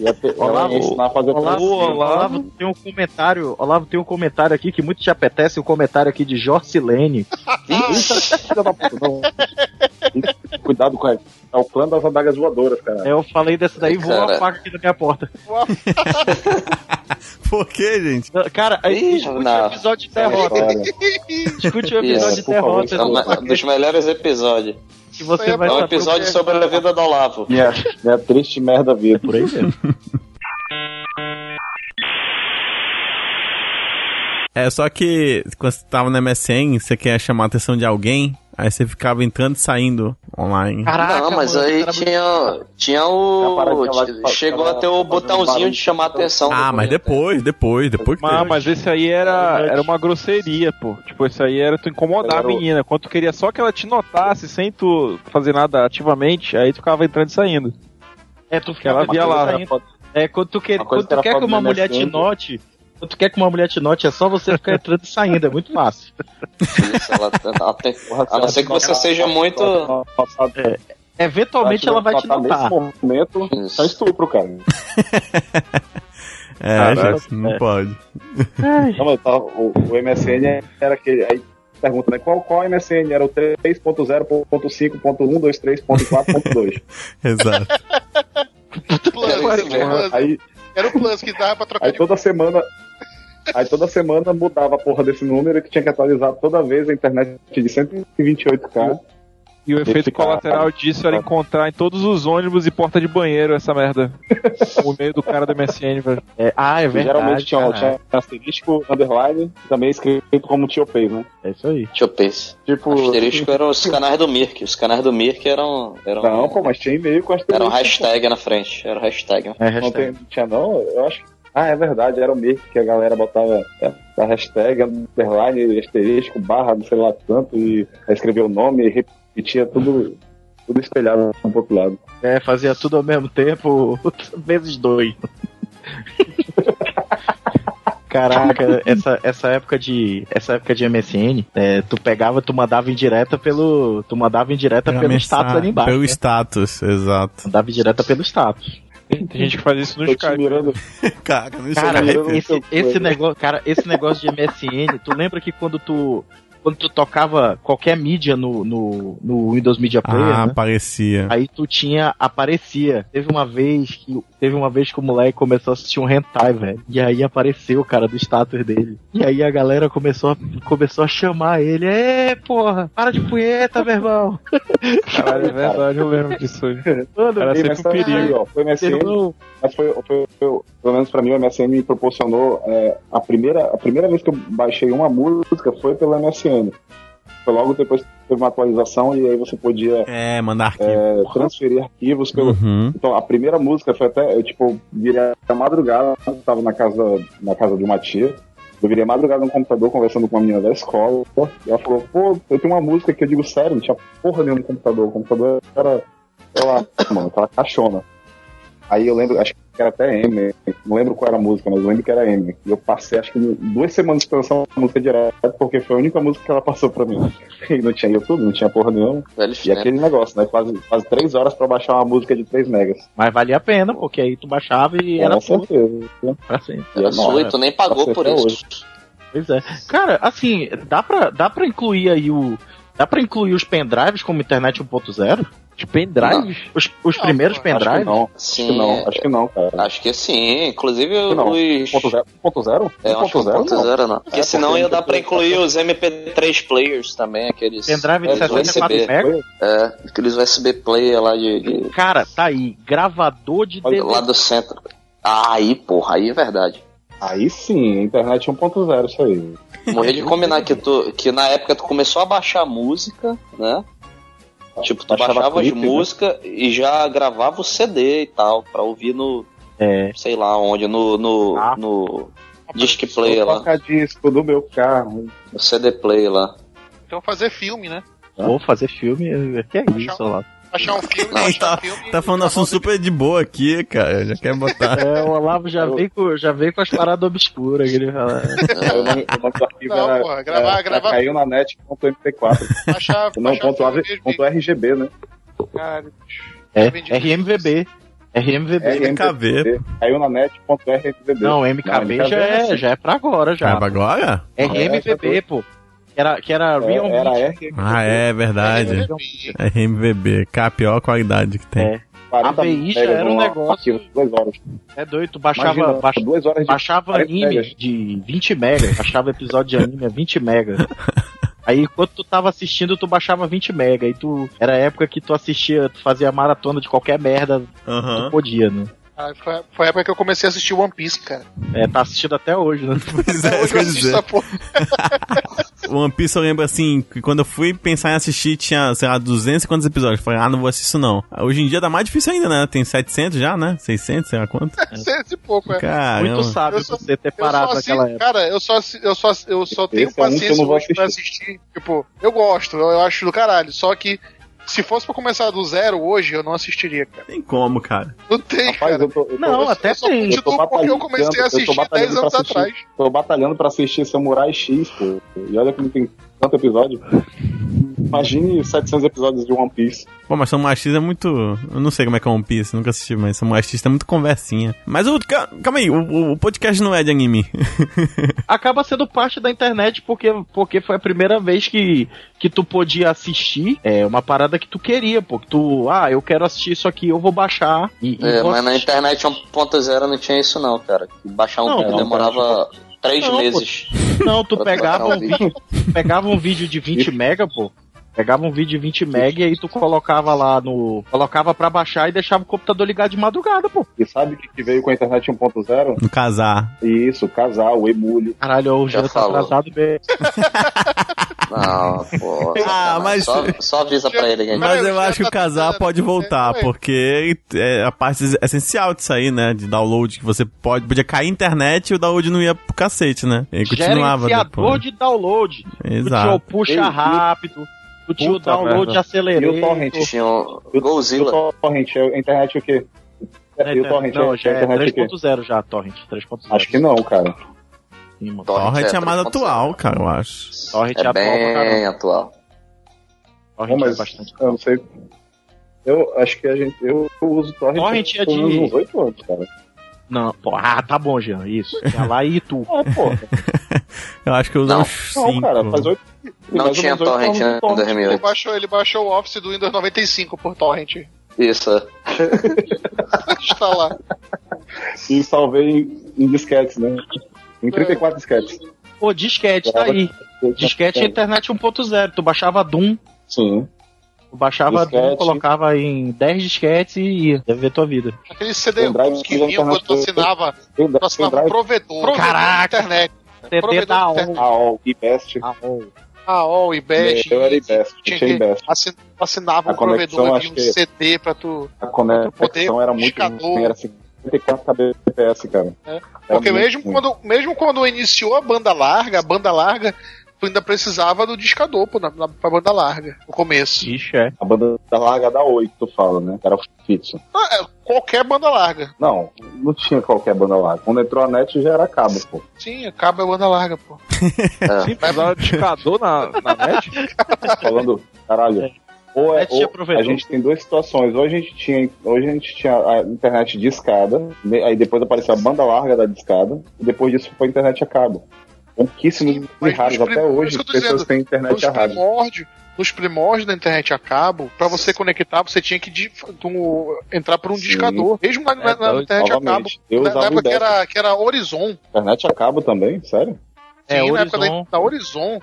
Ia pe... Olavo, ia ensinar a fazer Olavo, Olavo, Olavo, tem um comentário, Olavo, tem um comentário aqui que muito te apetece, um comentário aqui de Jorcelene. Cuidado com ela. É o plano das adagas voadoras, cara. Eu falei dessa daí, vou uma faca aqui na minha porta. Por que, gente? Cara, aí escute o episódio de terror. Escute o episódio de terror. Dos melhores episódios. Que você vai é um episódio porque... sobre a vida do Olavo. Minha, minha triste merda vida. Por aí mesmo. É, só que quando você tava na M S N, você quer chamar a atenção de alguém, aí você ficava entrando e saindo online. Caraca, não, mas mano, aí tinha, muito... tinha o... Tinha chegou lá, até o botãozinho de chamar a atenção. Ah, mas depois, depois, depois que ah, teve. Mas esse aí era, era uma grosseria, pô. Tipo, esse aí era tu incomodar era... a menina. Quando tu queria só que ela te notasse sem tu fazer nada ativamente, aí tu ficava entrando e saindo. É, tu ficava ela via lá. Foto... É, quando tu quer, quando que, tu quer que uma mulher te note... Quando tu quer que uma mulher te note, é só você ficar entrando e saindo, é muito fácil. Isso, ela, ela tem, a não ser que você seja muito... É, eventualmente ela vai te notar. Nesse momento, é estupro, cara. É, caraca, não é. Pode. Não, mas tava, o, o M S N era aquele... Aí pergunta, né? Qual, qual M S N? Era o três ponto zero ponto cinco ponto um ponto vinte e três ponto quatro ponto dois. Exato. Plus, aí, era o plus que dava pra trocar. Aí de... toda semana... Aí toda semana mudava a porra desse número que tinha que atualizar toda vez a internet de cento e vinte e oito k. E o efeito colateral disso era encontrar em todos os ônibus e porta de banheiro essa merda. O meio do cara do M S N, velho. É, ah, é verdade. Geralmente tinha, tinha asterisco, underline, também escrito como Tiopays, né? É isso aí. Tiopays. Tipo... Asterisco eram os canais do M I R C. Os canais do M I R C eram... eram não, um... pô, mas tinha e-mail com asterisco. Era um hashtag na frente. Era um hashtag. É, hashtag. Não tem, tinha não? Eu acho que... Ah, é verdade, era o M I R C que a galera botava a hashtag, underline, asterisco, barra, não sei lá tanto, e escrevia o nome e repetia tudo, tudo espelhado um pouco do lado. É, fazia tudo ao mesmo tempo, vezes dois. Caraca, essa, essa época de essa época de M S N, é, tu pegava, tu mandava em direta pelo tu mandava em direta pelo status ali embaixo. Pelo né? status, exato. Mandava em direta pelo status. Tem gente que faz isso no Skype. Cara, cara esse, esse negócio, cara, esse negócio de M S N, tu lembra que quando tu, quando tu tocava qualquer mídia no, no, no Windows Media Player, ah, né? Aparecia. Aí tu tinha, aparecia. Teve uma vez que, teve uma vez que o moleque começou a assistir um hentai, velho. E aí apareceu o cara do status dele. E aí a galera começou a, começou a chamar ele. É, porra, para de punheta, meu irmão. Caralho, é verdade, eu lembro disso aí. Mano, era sempre um perigo, ó. Foi o M S N, mas foi, foi, foi, pelo menos pra mim, o M S N me proporcionou, é, a, primeira, a primeira vez que eu baixei uma música foi pelo M S N. Foi logo depois que teve uma atualização e aí você podia é, mandar arquivo. É, transferir arquivos. Pelo... Uhum. Então, a primeira música foi até, eu tipo, virei a madrugada, eu tava na casa, na casa de uma tia. Eu virei madrugada no computador conversando com uma menina da escola. E ela falou, pô, eu tenho uma música que eu digo, sério, não tinha porra nenhuma no computador. O computador era, sei lá, mano, aquela caixona. Aí eu lembro, acho que era até M, não lembro qual era a música, mas eu lembro que era M. E eu passei, acho que duas semanas de canção a música direto, porque foi a única música que ela passou pra mim. E não tinha YouTube, não tinha porra nenhuma. Vale e fina. Aquele negócio, né? Quase, quase três horas pra baixar uma música de três megas. Mas valia a pena, porque aí tu baixava e é, era sua. Com certeza. Pra sempre. Era sua e tu nem pagou por isso. Hoje. Pois é. Cara, assim, dá pra, dá pra incluir aí o... Dá pra incluir os pendrives como internet um ponto zero? Os pendrives? Não. Os, os não, primeiros pendrives? Não, acho que não, acho que não, cara. Acho que sim, inclusive os... um ponto zero? É, acho que um ponto zero não. Porque senão ia dar pra incluir os M P três players também, aqueles... Pendrive de sessenta e quatro megas? É, aqueles U S B player lá de... de... Cara, tá aí, gravador de... Olha, lá do centro. Ah, aí, porra, aí é verdade. Aí sim, internet um ponto zero, isso aí. Morri de combinar que, tu, que na época tu começou a baixar música, né? Tipo, tu baixava, baixava clipe, as músicas, né? E já gravava o C D e tal, pra ouvir no... É. Sei lá onde, no... no, ah, no disc player lá. Disco do meu carro. No C D player lá. Então fazer filme, né? Vou fazer filme, que é isso, lá. Achar um filme, não, achar tá, um filme. Tá falando assunto super de boa aqui, cara. Já quer botar. É, o Olavo já, eu... veio, com, já veio com as paradas obscuras que ele fala. Eu não, o nosso arquivo não, era, porra, gravar, era, gravar. Caiu na net ponto m p quatro. Achar, não, achar ponto R G B, ponto R G B, né? Cara, é, R M V B. R M V B. M K V. Caiu na net ponto r m v b. Não, M K V já é, já é pra agora, já. É pra agora? R M V B, pô. Era, que era Real é, era R M V B. Ah, é verdade. R M V B. Que é a pior qualidade que tem. É. A B I já era um negócio. Horas. É doido, tu baixava, Imagina, baixa, horas de baixava anime megas. De vinte megas. Baixava episódio de anime a vinte megas. Aí, enquanto tu tava assistindo, tu baixava vinte mega. Aí tu. Era a época que tu assistia, tu fazia maratona de qualquer merda uhum. que tu podia, né? Ah, foi, foi a época que eu comecei a assistir One Piece, cara. É, tá assistindo até hoje, né? Pois é, hoje eu assisto essa porra. One Piece eu lembro, assim, que quando eu fui pensar em assistir, tinha, sei lá, duzentos e cinquenta episódios. Eu falei, ah, não vou assistir isso, não. Hoje em dia tá mais difícil ainda, né? Tem setecentos já, né? seiscentos, sei lá quanto. setecentos e pouco, é. Caramba. Muito sábio você ter parado naquela época. Cara, eu só, eu só, eu só tenho paciência hoje pra assistir. Tipo, eu gosto, eu, eu acho do caralho, só que... Se fosse pra começar do zero hoje, eu não assistiria, cara. Tem como, cara. Não tem, Rapaz, cara. Eu tô, eu não, até tem. Eu, eu comecei a assistir dez anos assistir, atrás. Tô batalhando pra assistir Samurai X, pô. E olha que não tem tanto episódio. Imagine setecentos episódios de One Piece. Pô, mas Samurai X é muito... Eu não sei como é que é One Piece, nunca assisti, mas Samurai X tá muito conversinha. Mas o... Calma aí, o, o podcast não é de anime. Acaba sendo parte da internet porque, porque foi a primeira vez que... que tu podia assistir, é uma parada que tu queria, pô, que tu, ah, eu quero assistir isso aqui, eu vou baixar. E, e é, vou mas assistir. Na internet um ponto zero não tinha isso não, cara, baixar um vídeo demorava três não, meses. Pô. Não, tu pegava um, um vídeo, pegava um vídeo de vinte mega, pô, pegava um vídeo de vinte mega e aí tu colocava lá no, colocava pra baixar e deixava o computador ligado de madrugada, pô. E sabe o que veio com a internet um ponto zero? Um casar. Isso, casar, o emulho. Caralho, o Jean tá atrasado mesmo. Não, pô. Ah, mas... só, só avisa pra ele. Gente. Mas eu acho que o casar pode voltar, porque é a parte essencial disso aí, né? De download, que você pode, podia cair a internet e o download não ia pro cacete, né? E continuava. Gerenciador de download. Exato. O tio puxa rápido, o tio download acelerou. E o torrent? O Godzilla. O torrent, a internet o quê? E o torrent? Não, já é três ponto zero já, torrent. três ponto zero. Acho que não, cara. Torrent, Torrent é, é mais atual, cara, eu acho. Torrent é, é bem atual, cara. atual. Torrent não, mas é bastante eu não sei. Eu acho que a gente... Eu uso Torrent... Torrent é de... uns oito anos, cara. Não, pô. Ah, tá bom, Jean. Isso. Já lá e tu. Ah, pô. Eu acho que eu uso não. uns cinco. Não, cara. Faz oito... Não mais tinha Torrent, né? Torrent. dois mil e oito. Ele baixou, ele baixou o Office do Windows noventa e cinco por Torrent. Isso. Está lá. E salvei em, em disquetes, né? Em trinta e quatro disquetes. Pô, disquete, tá aí. Disquete é internet um ponto zero. Tu baixava Doom. Sim. Tu baixava disquete. Doom, colocava em dez disquetes e ia. Deve ver tua vida. Aquele C D que vinha quando tu assinava, tu assinava provedor. Caraca! Internet. C D da A O L. A O L e Best. A O L e Best. Eu era e Best. Assinava um provedor de um C D pra tu... A conexão era muito... cinquenta e quatro kbps, cara. É. Porque mesmo quando, mesmo quando iniciou a banda larga, a banda larga, tu ainda precisava do discador, pô, na, na, pra banda larga, no começo. Ixi, é. A banda larga da oito, tu fala, né? Era fixo. Ah, é, qualquer banda larga. Não, não tinha qualquer banda larga. Quando entrou a net já era cabo, pô. Sim, cabo é banda larga, pô. É. Sim, precisava de discador na, na net? Falando, caralho. É. Ou é, ou a gente tem duas situações. Ou a gente tinha, hoje a gente tinha a internet discada, aí depois apareceu a banda larga da discada, e depois disso foi a internet a cabo. Pouquíssimos e raros até hoje as pessoas dizendo, têm internet a rádio. Primórdio, nos primórdios da internet a cabo, pra você conectar, você tinha que de, tu, entrar por um Sim. discador. Mesmo na, é, na, na internet novamente. a cabo, na, na época que era, que era Horizon. Internet a cabo também? Sério? Sim, é, na Horizon. época da, da Horizon.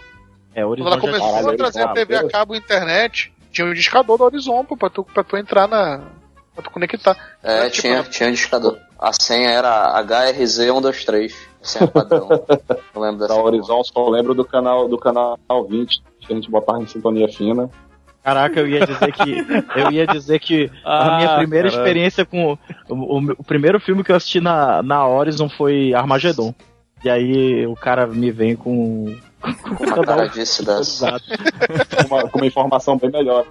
É, Horizon quando ela começou caralho, a trazer a T V a cabo e internet... Tinha um discador do Horizon, pô, pra tu, pra tu entrar na... pra tu conectar. É, era, tipo, tinha, na... tinha um discador. A senha era H R Z um dois três. Senha padrão. Não lembro dessa. Da Horizon, só lembro do canal, do canal vinte, que a gente botava em sintonia fina. Caraca, eu ia dizer que... Eu ia dizer que ah, a minha primeira caramba. experiência com... O, o, o primeiro filme que eu assisti na, na Horizon foi Armagedon. E aí o cara me vem com... Com uma caradice dessa. Uma, com uma informação bem melhor.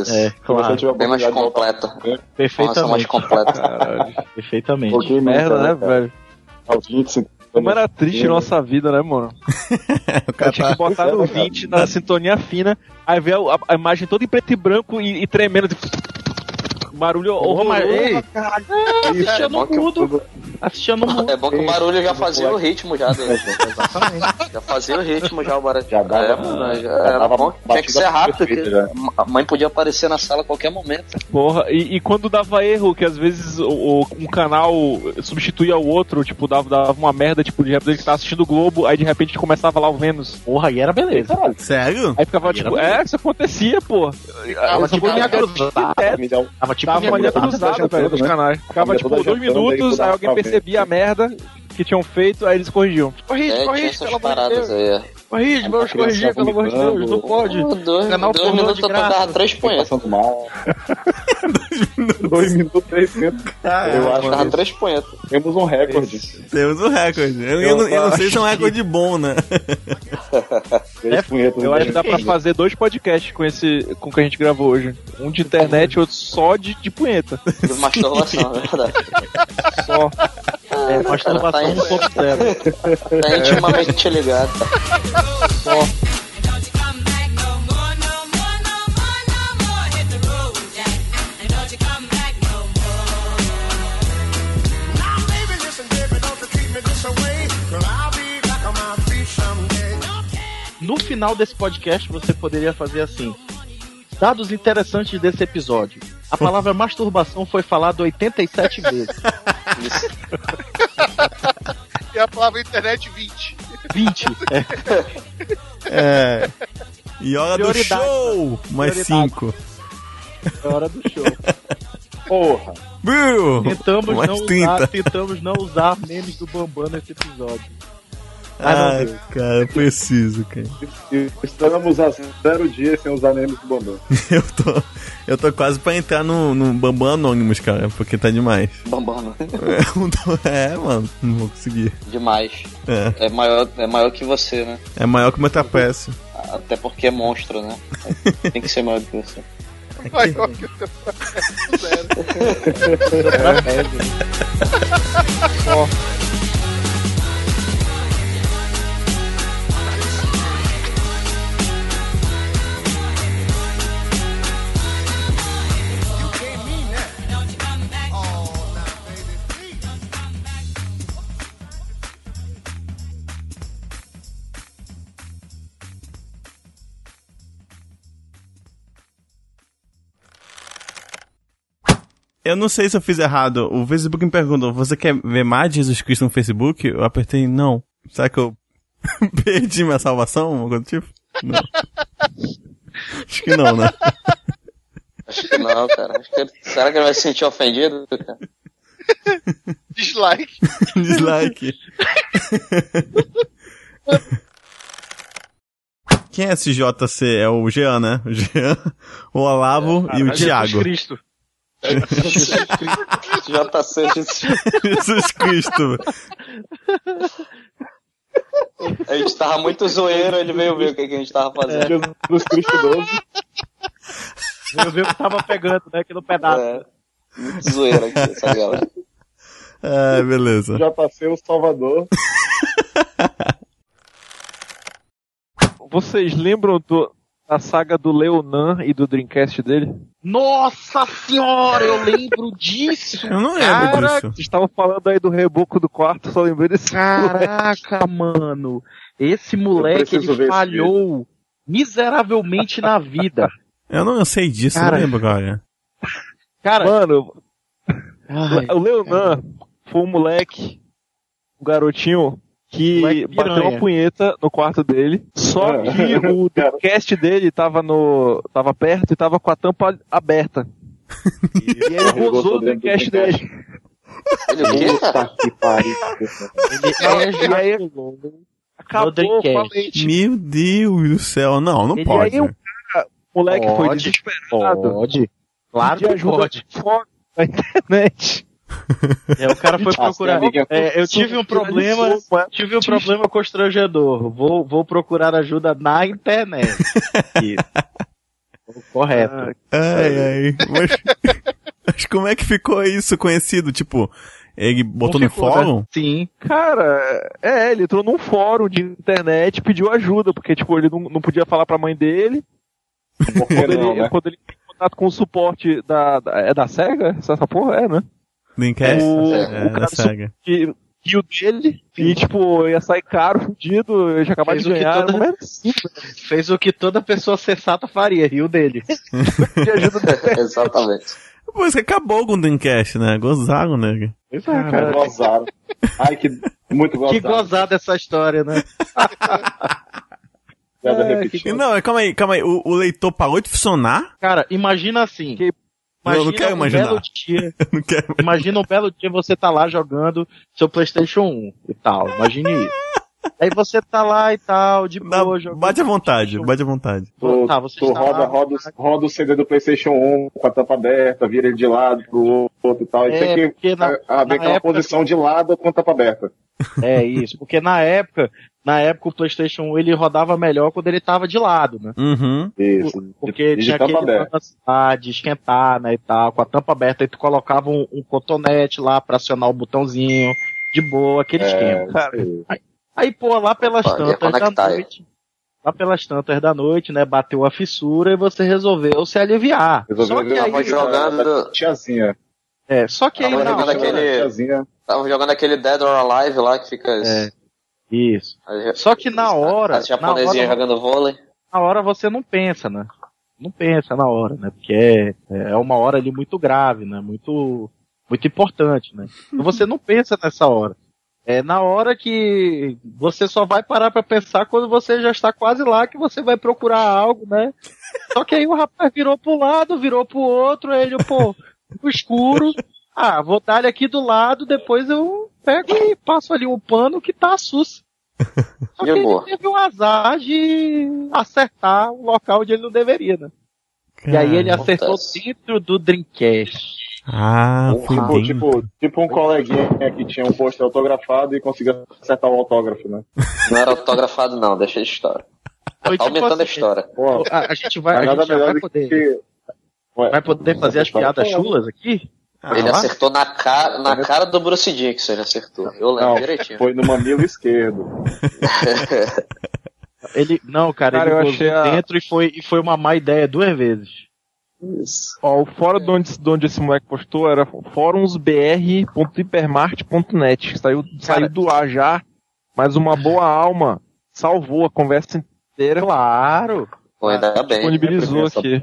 Isso. É, claro. Você bem mais completa. Voltar, perfeitamente. Mais completa. Caralho, perfeitamente. Que merda, né, velho? Como era triste a nossa vida, né, mano? Eu tinha que botar no vinte, na sintonia fina, aí ver a, a imagem toda em preto e branco e, e tremendo. De... Barulho horroroso. É, assistia no mudo. Assistia no mudo. É bom que o barulho já fazia o ritmo já dele. Exatamente. Já fazia o ritmo já, o barulho. Já dava, é, mano, já já era bom. Tinha que ser rápido, porque a mãe podia aparecer na sala a qualquer momento. Porra, e, e quando dava erro, que às vezes o, o, um canal substituía o outro, tipo, dava, dava uma merda, tipo, de repente ele tava assistindo o Globo, aí de repente começava lá o Vênus. Porra, aí era beleza. Caralho. Sério? Aí ficava aí tipo, é, isso acontecia, pô. Tava tipo, tava tipo, tava uma linha cruzada, velho, dos canais. Ficava tipo dois minutos, aí alguém percebia a merda que tinham feito, aí eles corrigiam. Corrige, corrige, pelo amor de Deus. Corrige, vamos corrigir, pelo amor de Deus, não pode. Dois minutos eu tava três punhetas. Dois minutos, três punhetas. Eu acho que tava três punhetas. Temos um recorde. Temos um recorde. Eu não sei se é um recorde bom, né? Eu acho que dá pra fazer dois podcasts com esse, com o que a gente gravou hoje. Um de internet e outro só de, de punheta. De masturbação, é verdade. Só. É, é masturbação um pouco zero. Tá intimamente ligado. Só. No final desse podcast, você poderia fazer assim: dados interessantes desse episódio. A palavra masturbação foi falada oitenta e sete vezes. E a palavra internet, vinte. vinte. É. É. E hora prioridade, do show! Mais cinco. É hora do show. Porra. Tentamos, mais não usar, tentamos não usar memes do Bambam nesse episódio. Ai, ah, cara, eu preciso, cara. Estamos há zero dias sem usar memes do Bambam. eu, tô, eu tô quase pra entrar no, no Bambam Anônimos, cara, porque tá demais. Bambam Anônimos. É, mano, não vou conseguir. Demais. É, é, maior, é maior que você, né? É maior que o Metapeça. Até porque é monstro, né? Tem que ser maior que você. É maior que o Metapeça, zero. É, é, é. Eu não sei se eu fiz errado. O Facebook me perguntou, você quer ver mais Jesus Cristo no Facebook? Eu apertei não. Será que eu perdi minha salvação? Alguma coisa do tipo? Não. Acho que não, né? Acho que não, cara. Acho que ele... Será que ele vai se sentir ofendido, cara? Dislike. Dislike. Quem é esse J C? É o Jean, né? O Jean, o Olavo é, e o Thiago. Jesus Cristo. J C Jesus Cristo. A gente tava muito zoeiro, ele veio ver o que, que a gente tava fazendo. É. Jesus Cristo doze. Veio ver o que tava pegando, né? Aqui no pedaço. É. Muito zoeiro aqui, essa galera. Ah, beleza. J C o Salvador. Vocês lembram do. A saga do Leonan e do Dreamcast dele? Nossa senhora, eu lembro disso! Eu não lembro cara, disso. Vocês estavam falando aí do reboco do quarto, só lembrei desse Caraca, moleque. Mano! Esse moleque, ele falhou miseravelmente na vida. Eu não eu sei disso, cara, eu não lembro, cara. Cara, mano, ai, o Leonan cara. Foi um moleque, um garotinho... Que bateu uma punheta no quarto dele. Só que o podcast dele tava, no, tava perto e tava com a tampa aberta. E ele gozou o podcast dele. Ele e aí, acabou com a leite. Meu Deus do céu, não, não pode. E aí o cara, o moleque foi desesperado. Pode, claro que pode. Na internet. É, o cara foi procurar. É, eu tive um problema, tive um problema constrangedor. Vou, vou procurar ajuda na internet. Correto. Ai, ai. Mas, mas como é que ficou isso conhecido? Tipo, ele botou ficou, no fórum? Né? Sim. Cara, é, ele entrou num fórum de internet e pediu ajuda, porque, tipo, ele não, não podia falar pra mãe dele. Quando não, ele, né? Quando ele tem contato com o suporte da, da... É da SEGA? Essa porra é, né? Dreamcast? O, é, o cara da SEGA. Que riu dele e, tipo, ia sair caro, fudido, ia acabar de ganhar. Toda... Era assim, fez o que toda pessoa sensata faria, riu dele. De ajuda dele. Exatamente. Pois que acabou com o Dreamcast, né? Gozaram, né? Isso é, cara. cara. Gozaram. Ai, que muito gozado. Que gozada essa história, né? É, que... Não, calma aí, calma aí. O, o leitor parou de funcionar? Cara, imagina assim. Que... Imagina eu não quero um imaginar. Belo dia, não quero imaginar. Imagina um belo dia você tá lá jogando seu PlayStation um e tal. Imagine isso. Aí você tá lá e tal, de boa, jogando. Bate à vontade, bate à vontade. Tu, tá, você tu roda, lá, roda, roda o C D do PlayStation um com a tampa aberta, vira ele de lado pro outro e tal. E é, tem que na, a, a, na aquela época, posição de lado com a tampa aberta. É isso, porque na época, na época o PlayStation um ele rodava melhor quando ele tava de lado, né? Uhum. Isso. Porque de, tinha de aquele ah, de esquentar, né, e tal, com a tampa aberta, e tu colocava um, um cotonete lá pra acionar o botãozinho, de boa, aquele é, esquema. Cara, aí, aí, pô, lá pelas Opa, tantas da noite, lá pelas tantas da noite, né, bateu a fissura e você resolveu se aliviar. Resolveu só que aí, foi jogando... Tiazinha. É, só que aí não, jogando aquele... Tava jogando aquele Dead or Alive lá que fica... É, isso. As... Só que na hora... As japonesinhas jogando vôlei. Na hora você não pensa, né? Não pensa na hora, né? Porque é, é uma hora ali muito grave, né? Muito, muito importante, né? Então você não pensa nessa hora. É na hora que você só vai parar pra pensar quando você já está quase lá, que você vai procurar algo, né? Só que aí o rapaz virou pro lado, virou pro outro, ele, pô, pro escuro... Ah, vou dar ele aqui do lado, depois eu pego e passo ali um pano que tá sus. Só que ele teve um azar de acertar um local onde ele não deveria, né? Caramba. E aí ele acertou dentro do Dreamcast. Ah, tipo, tipo, tipo um coleguinha que tinha um pôster autografado e conseguiu acertar o autógrafo, né? Não era autografado não, deixa de história. Tá tipo aumentando assim, a história. Pô, a, a gente vai, a gente vai poder... Que... Ué, vai poder fazer as piadas chulas aqui? Ah, ele lá? Acertou na cara, na cara do Bruce Dixon, ele acertou. Eu lembro não, direitinho. Foi no mamilo esquerdo. ele, não, cara, cara ele foi dentro a... e, foi, e foi uma má ideia duas vezes. Isso. Ó, o fórum é. de, onde, de onde esse moleque postou era forums b r ponto hipermart ponto net. Saiu, saiu do ar já, mas uma boa alma salvou a conversa inteira. Claro! Pô, ainda bem. Disponibilizou aqui.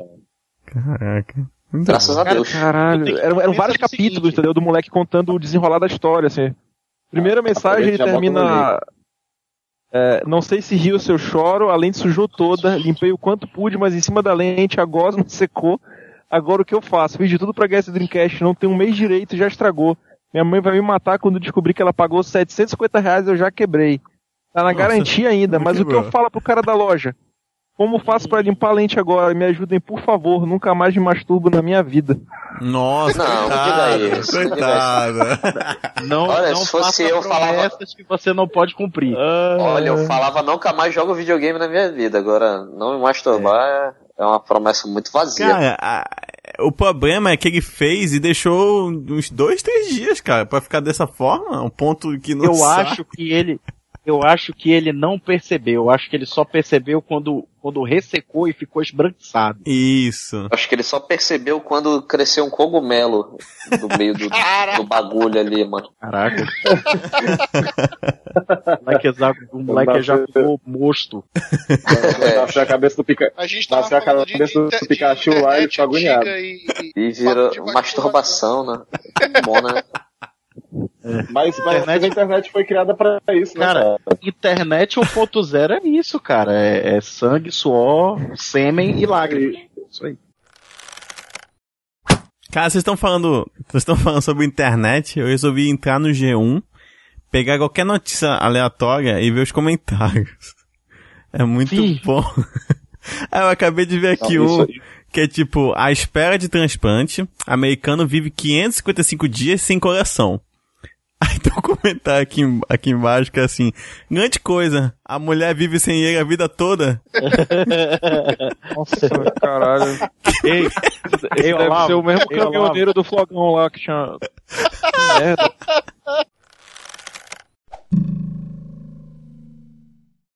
Caraca. Graças Deus. a Deus. Caralho. Eram, eram vários capítulos, entendeu? Do moleque contando o desenrolar da história, assim. Primeira mensagem, ele termina... É, não sei se riu se eu choro, a lente sujou toda, limpei o quanto pude, mas em cima da lente a gosma secou. Agora o que eu faço? Fiz de tudo pra ganhar esse Dreamcast, não tenho um mês direito e já estragou. Minha mãe vai me matar quando descobrir que ela pagou setecentos e cinquenta reais, eu já quebrei. Tá na Nossa, garantia ainda, mas quebrou. O que eu falo pro cara da loja? Como faço pra limpar a lente agora? Me ajudem, por favor. Nunca mais me masturbo na minha vida. Nossa, não, coitada, coitada. Não, olha, não se fosse eu falava que você não pode cumprir. Ah, olha, eu falava nunca mais jogo videogame na minha vida. Agora, não me masturbar é, é uma promessa muito vazia. Cara, a... o problema é que ele fez e deixou uns dois, três dias, cara, pra ficar dessa forma. Um ponto que não Eu sabe. acho que ele... Eu acho que ele não percebeu. Eu acho que ele só percebeu quando, quando ressecou e ficou esbranquiçado. Isso. Acho que ele só percebeu quando cresceu um cogumelo no meio do, do bagulho ali, mano. Caraca. O moleque, o moleque já ficou mosto. Nasceu é. a cabeça do, pica... a gente a cabeça de, do de, Pikachu de, lá de, e ficou agoniado. E, e virou masturbação, né? Bom, né? É. Mas, mas internet... a internet foi criada pra isso, né? Cara, cara? Internet um ponto zero é isso, cara. É, é sangue, suor, sêmen e lágrimas. Isso aí. Cara, vocês estão falando, vocês estão falando sobre internet. Eu resolvi entrar no G um, pegar qualquer notícia aleatória e ver os comentários. É muito Sim. bom. Ah, eu acabei de ver aqui Não, um que é tipo, à espera de transplante, americano vive quinhentos e cinquenta e cinco dias sem coração. Aí tem um comentário aqui, aqui embaixo que é assim, grande coisa, a mulher vive sem ele a vida toda. Nossa, caralho. Ei, esse deve ser o mesmo caminhoneiro do Flogão lá que tinha... Merda.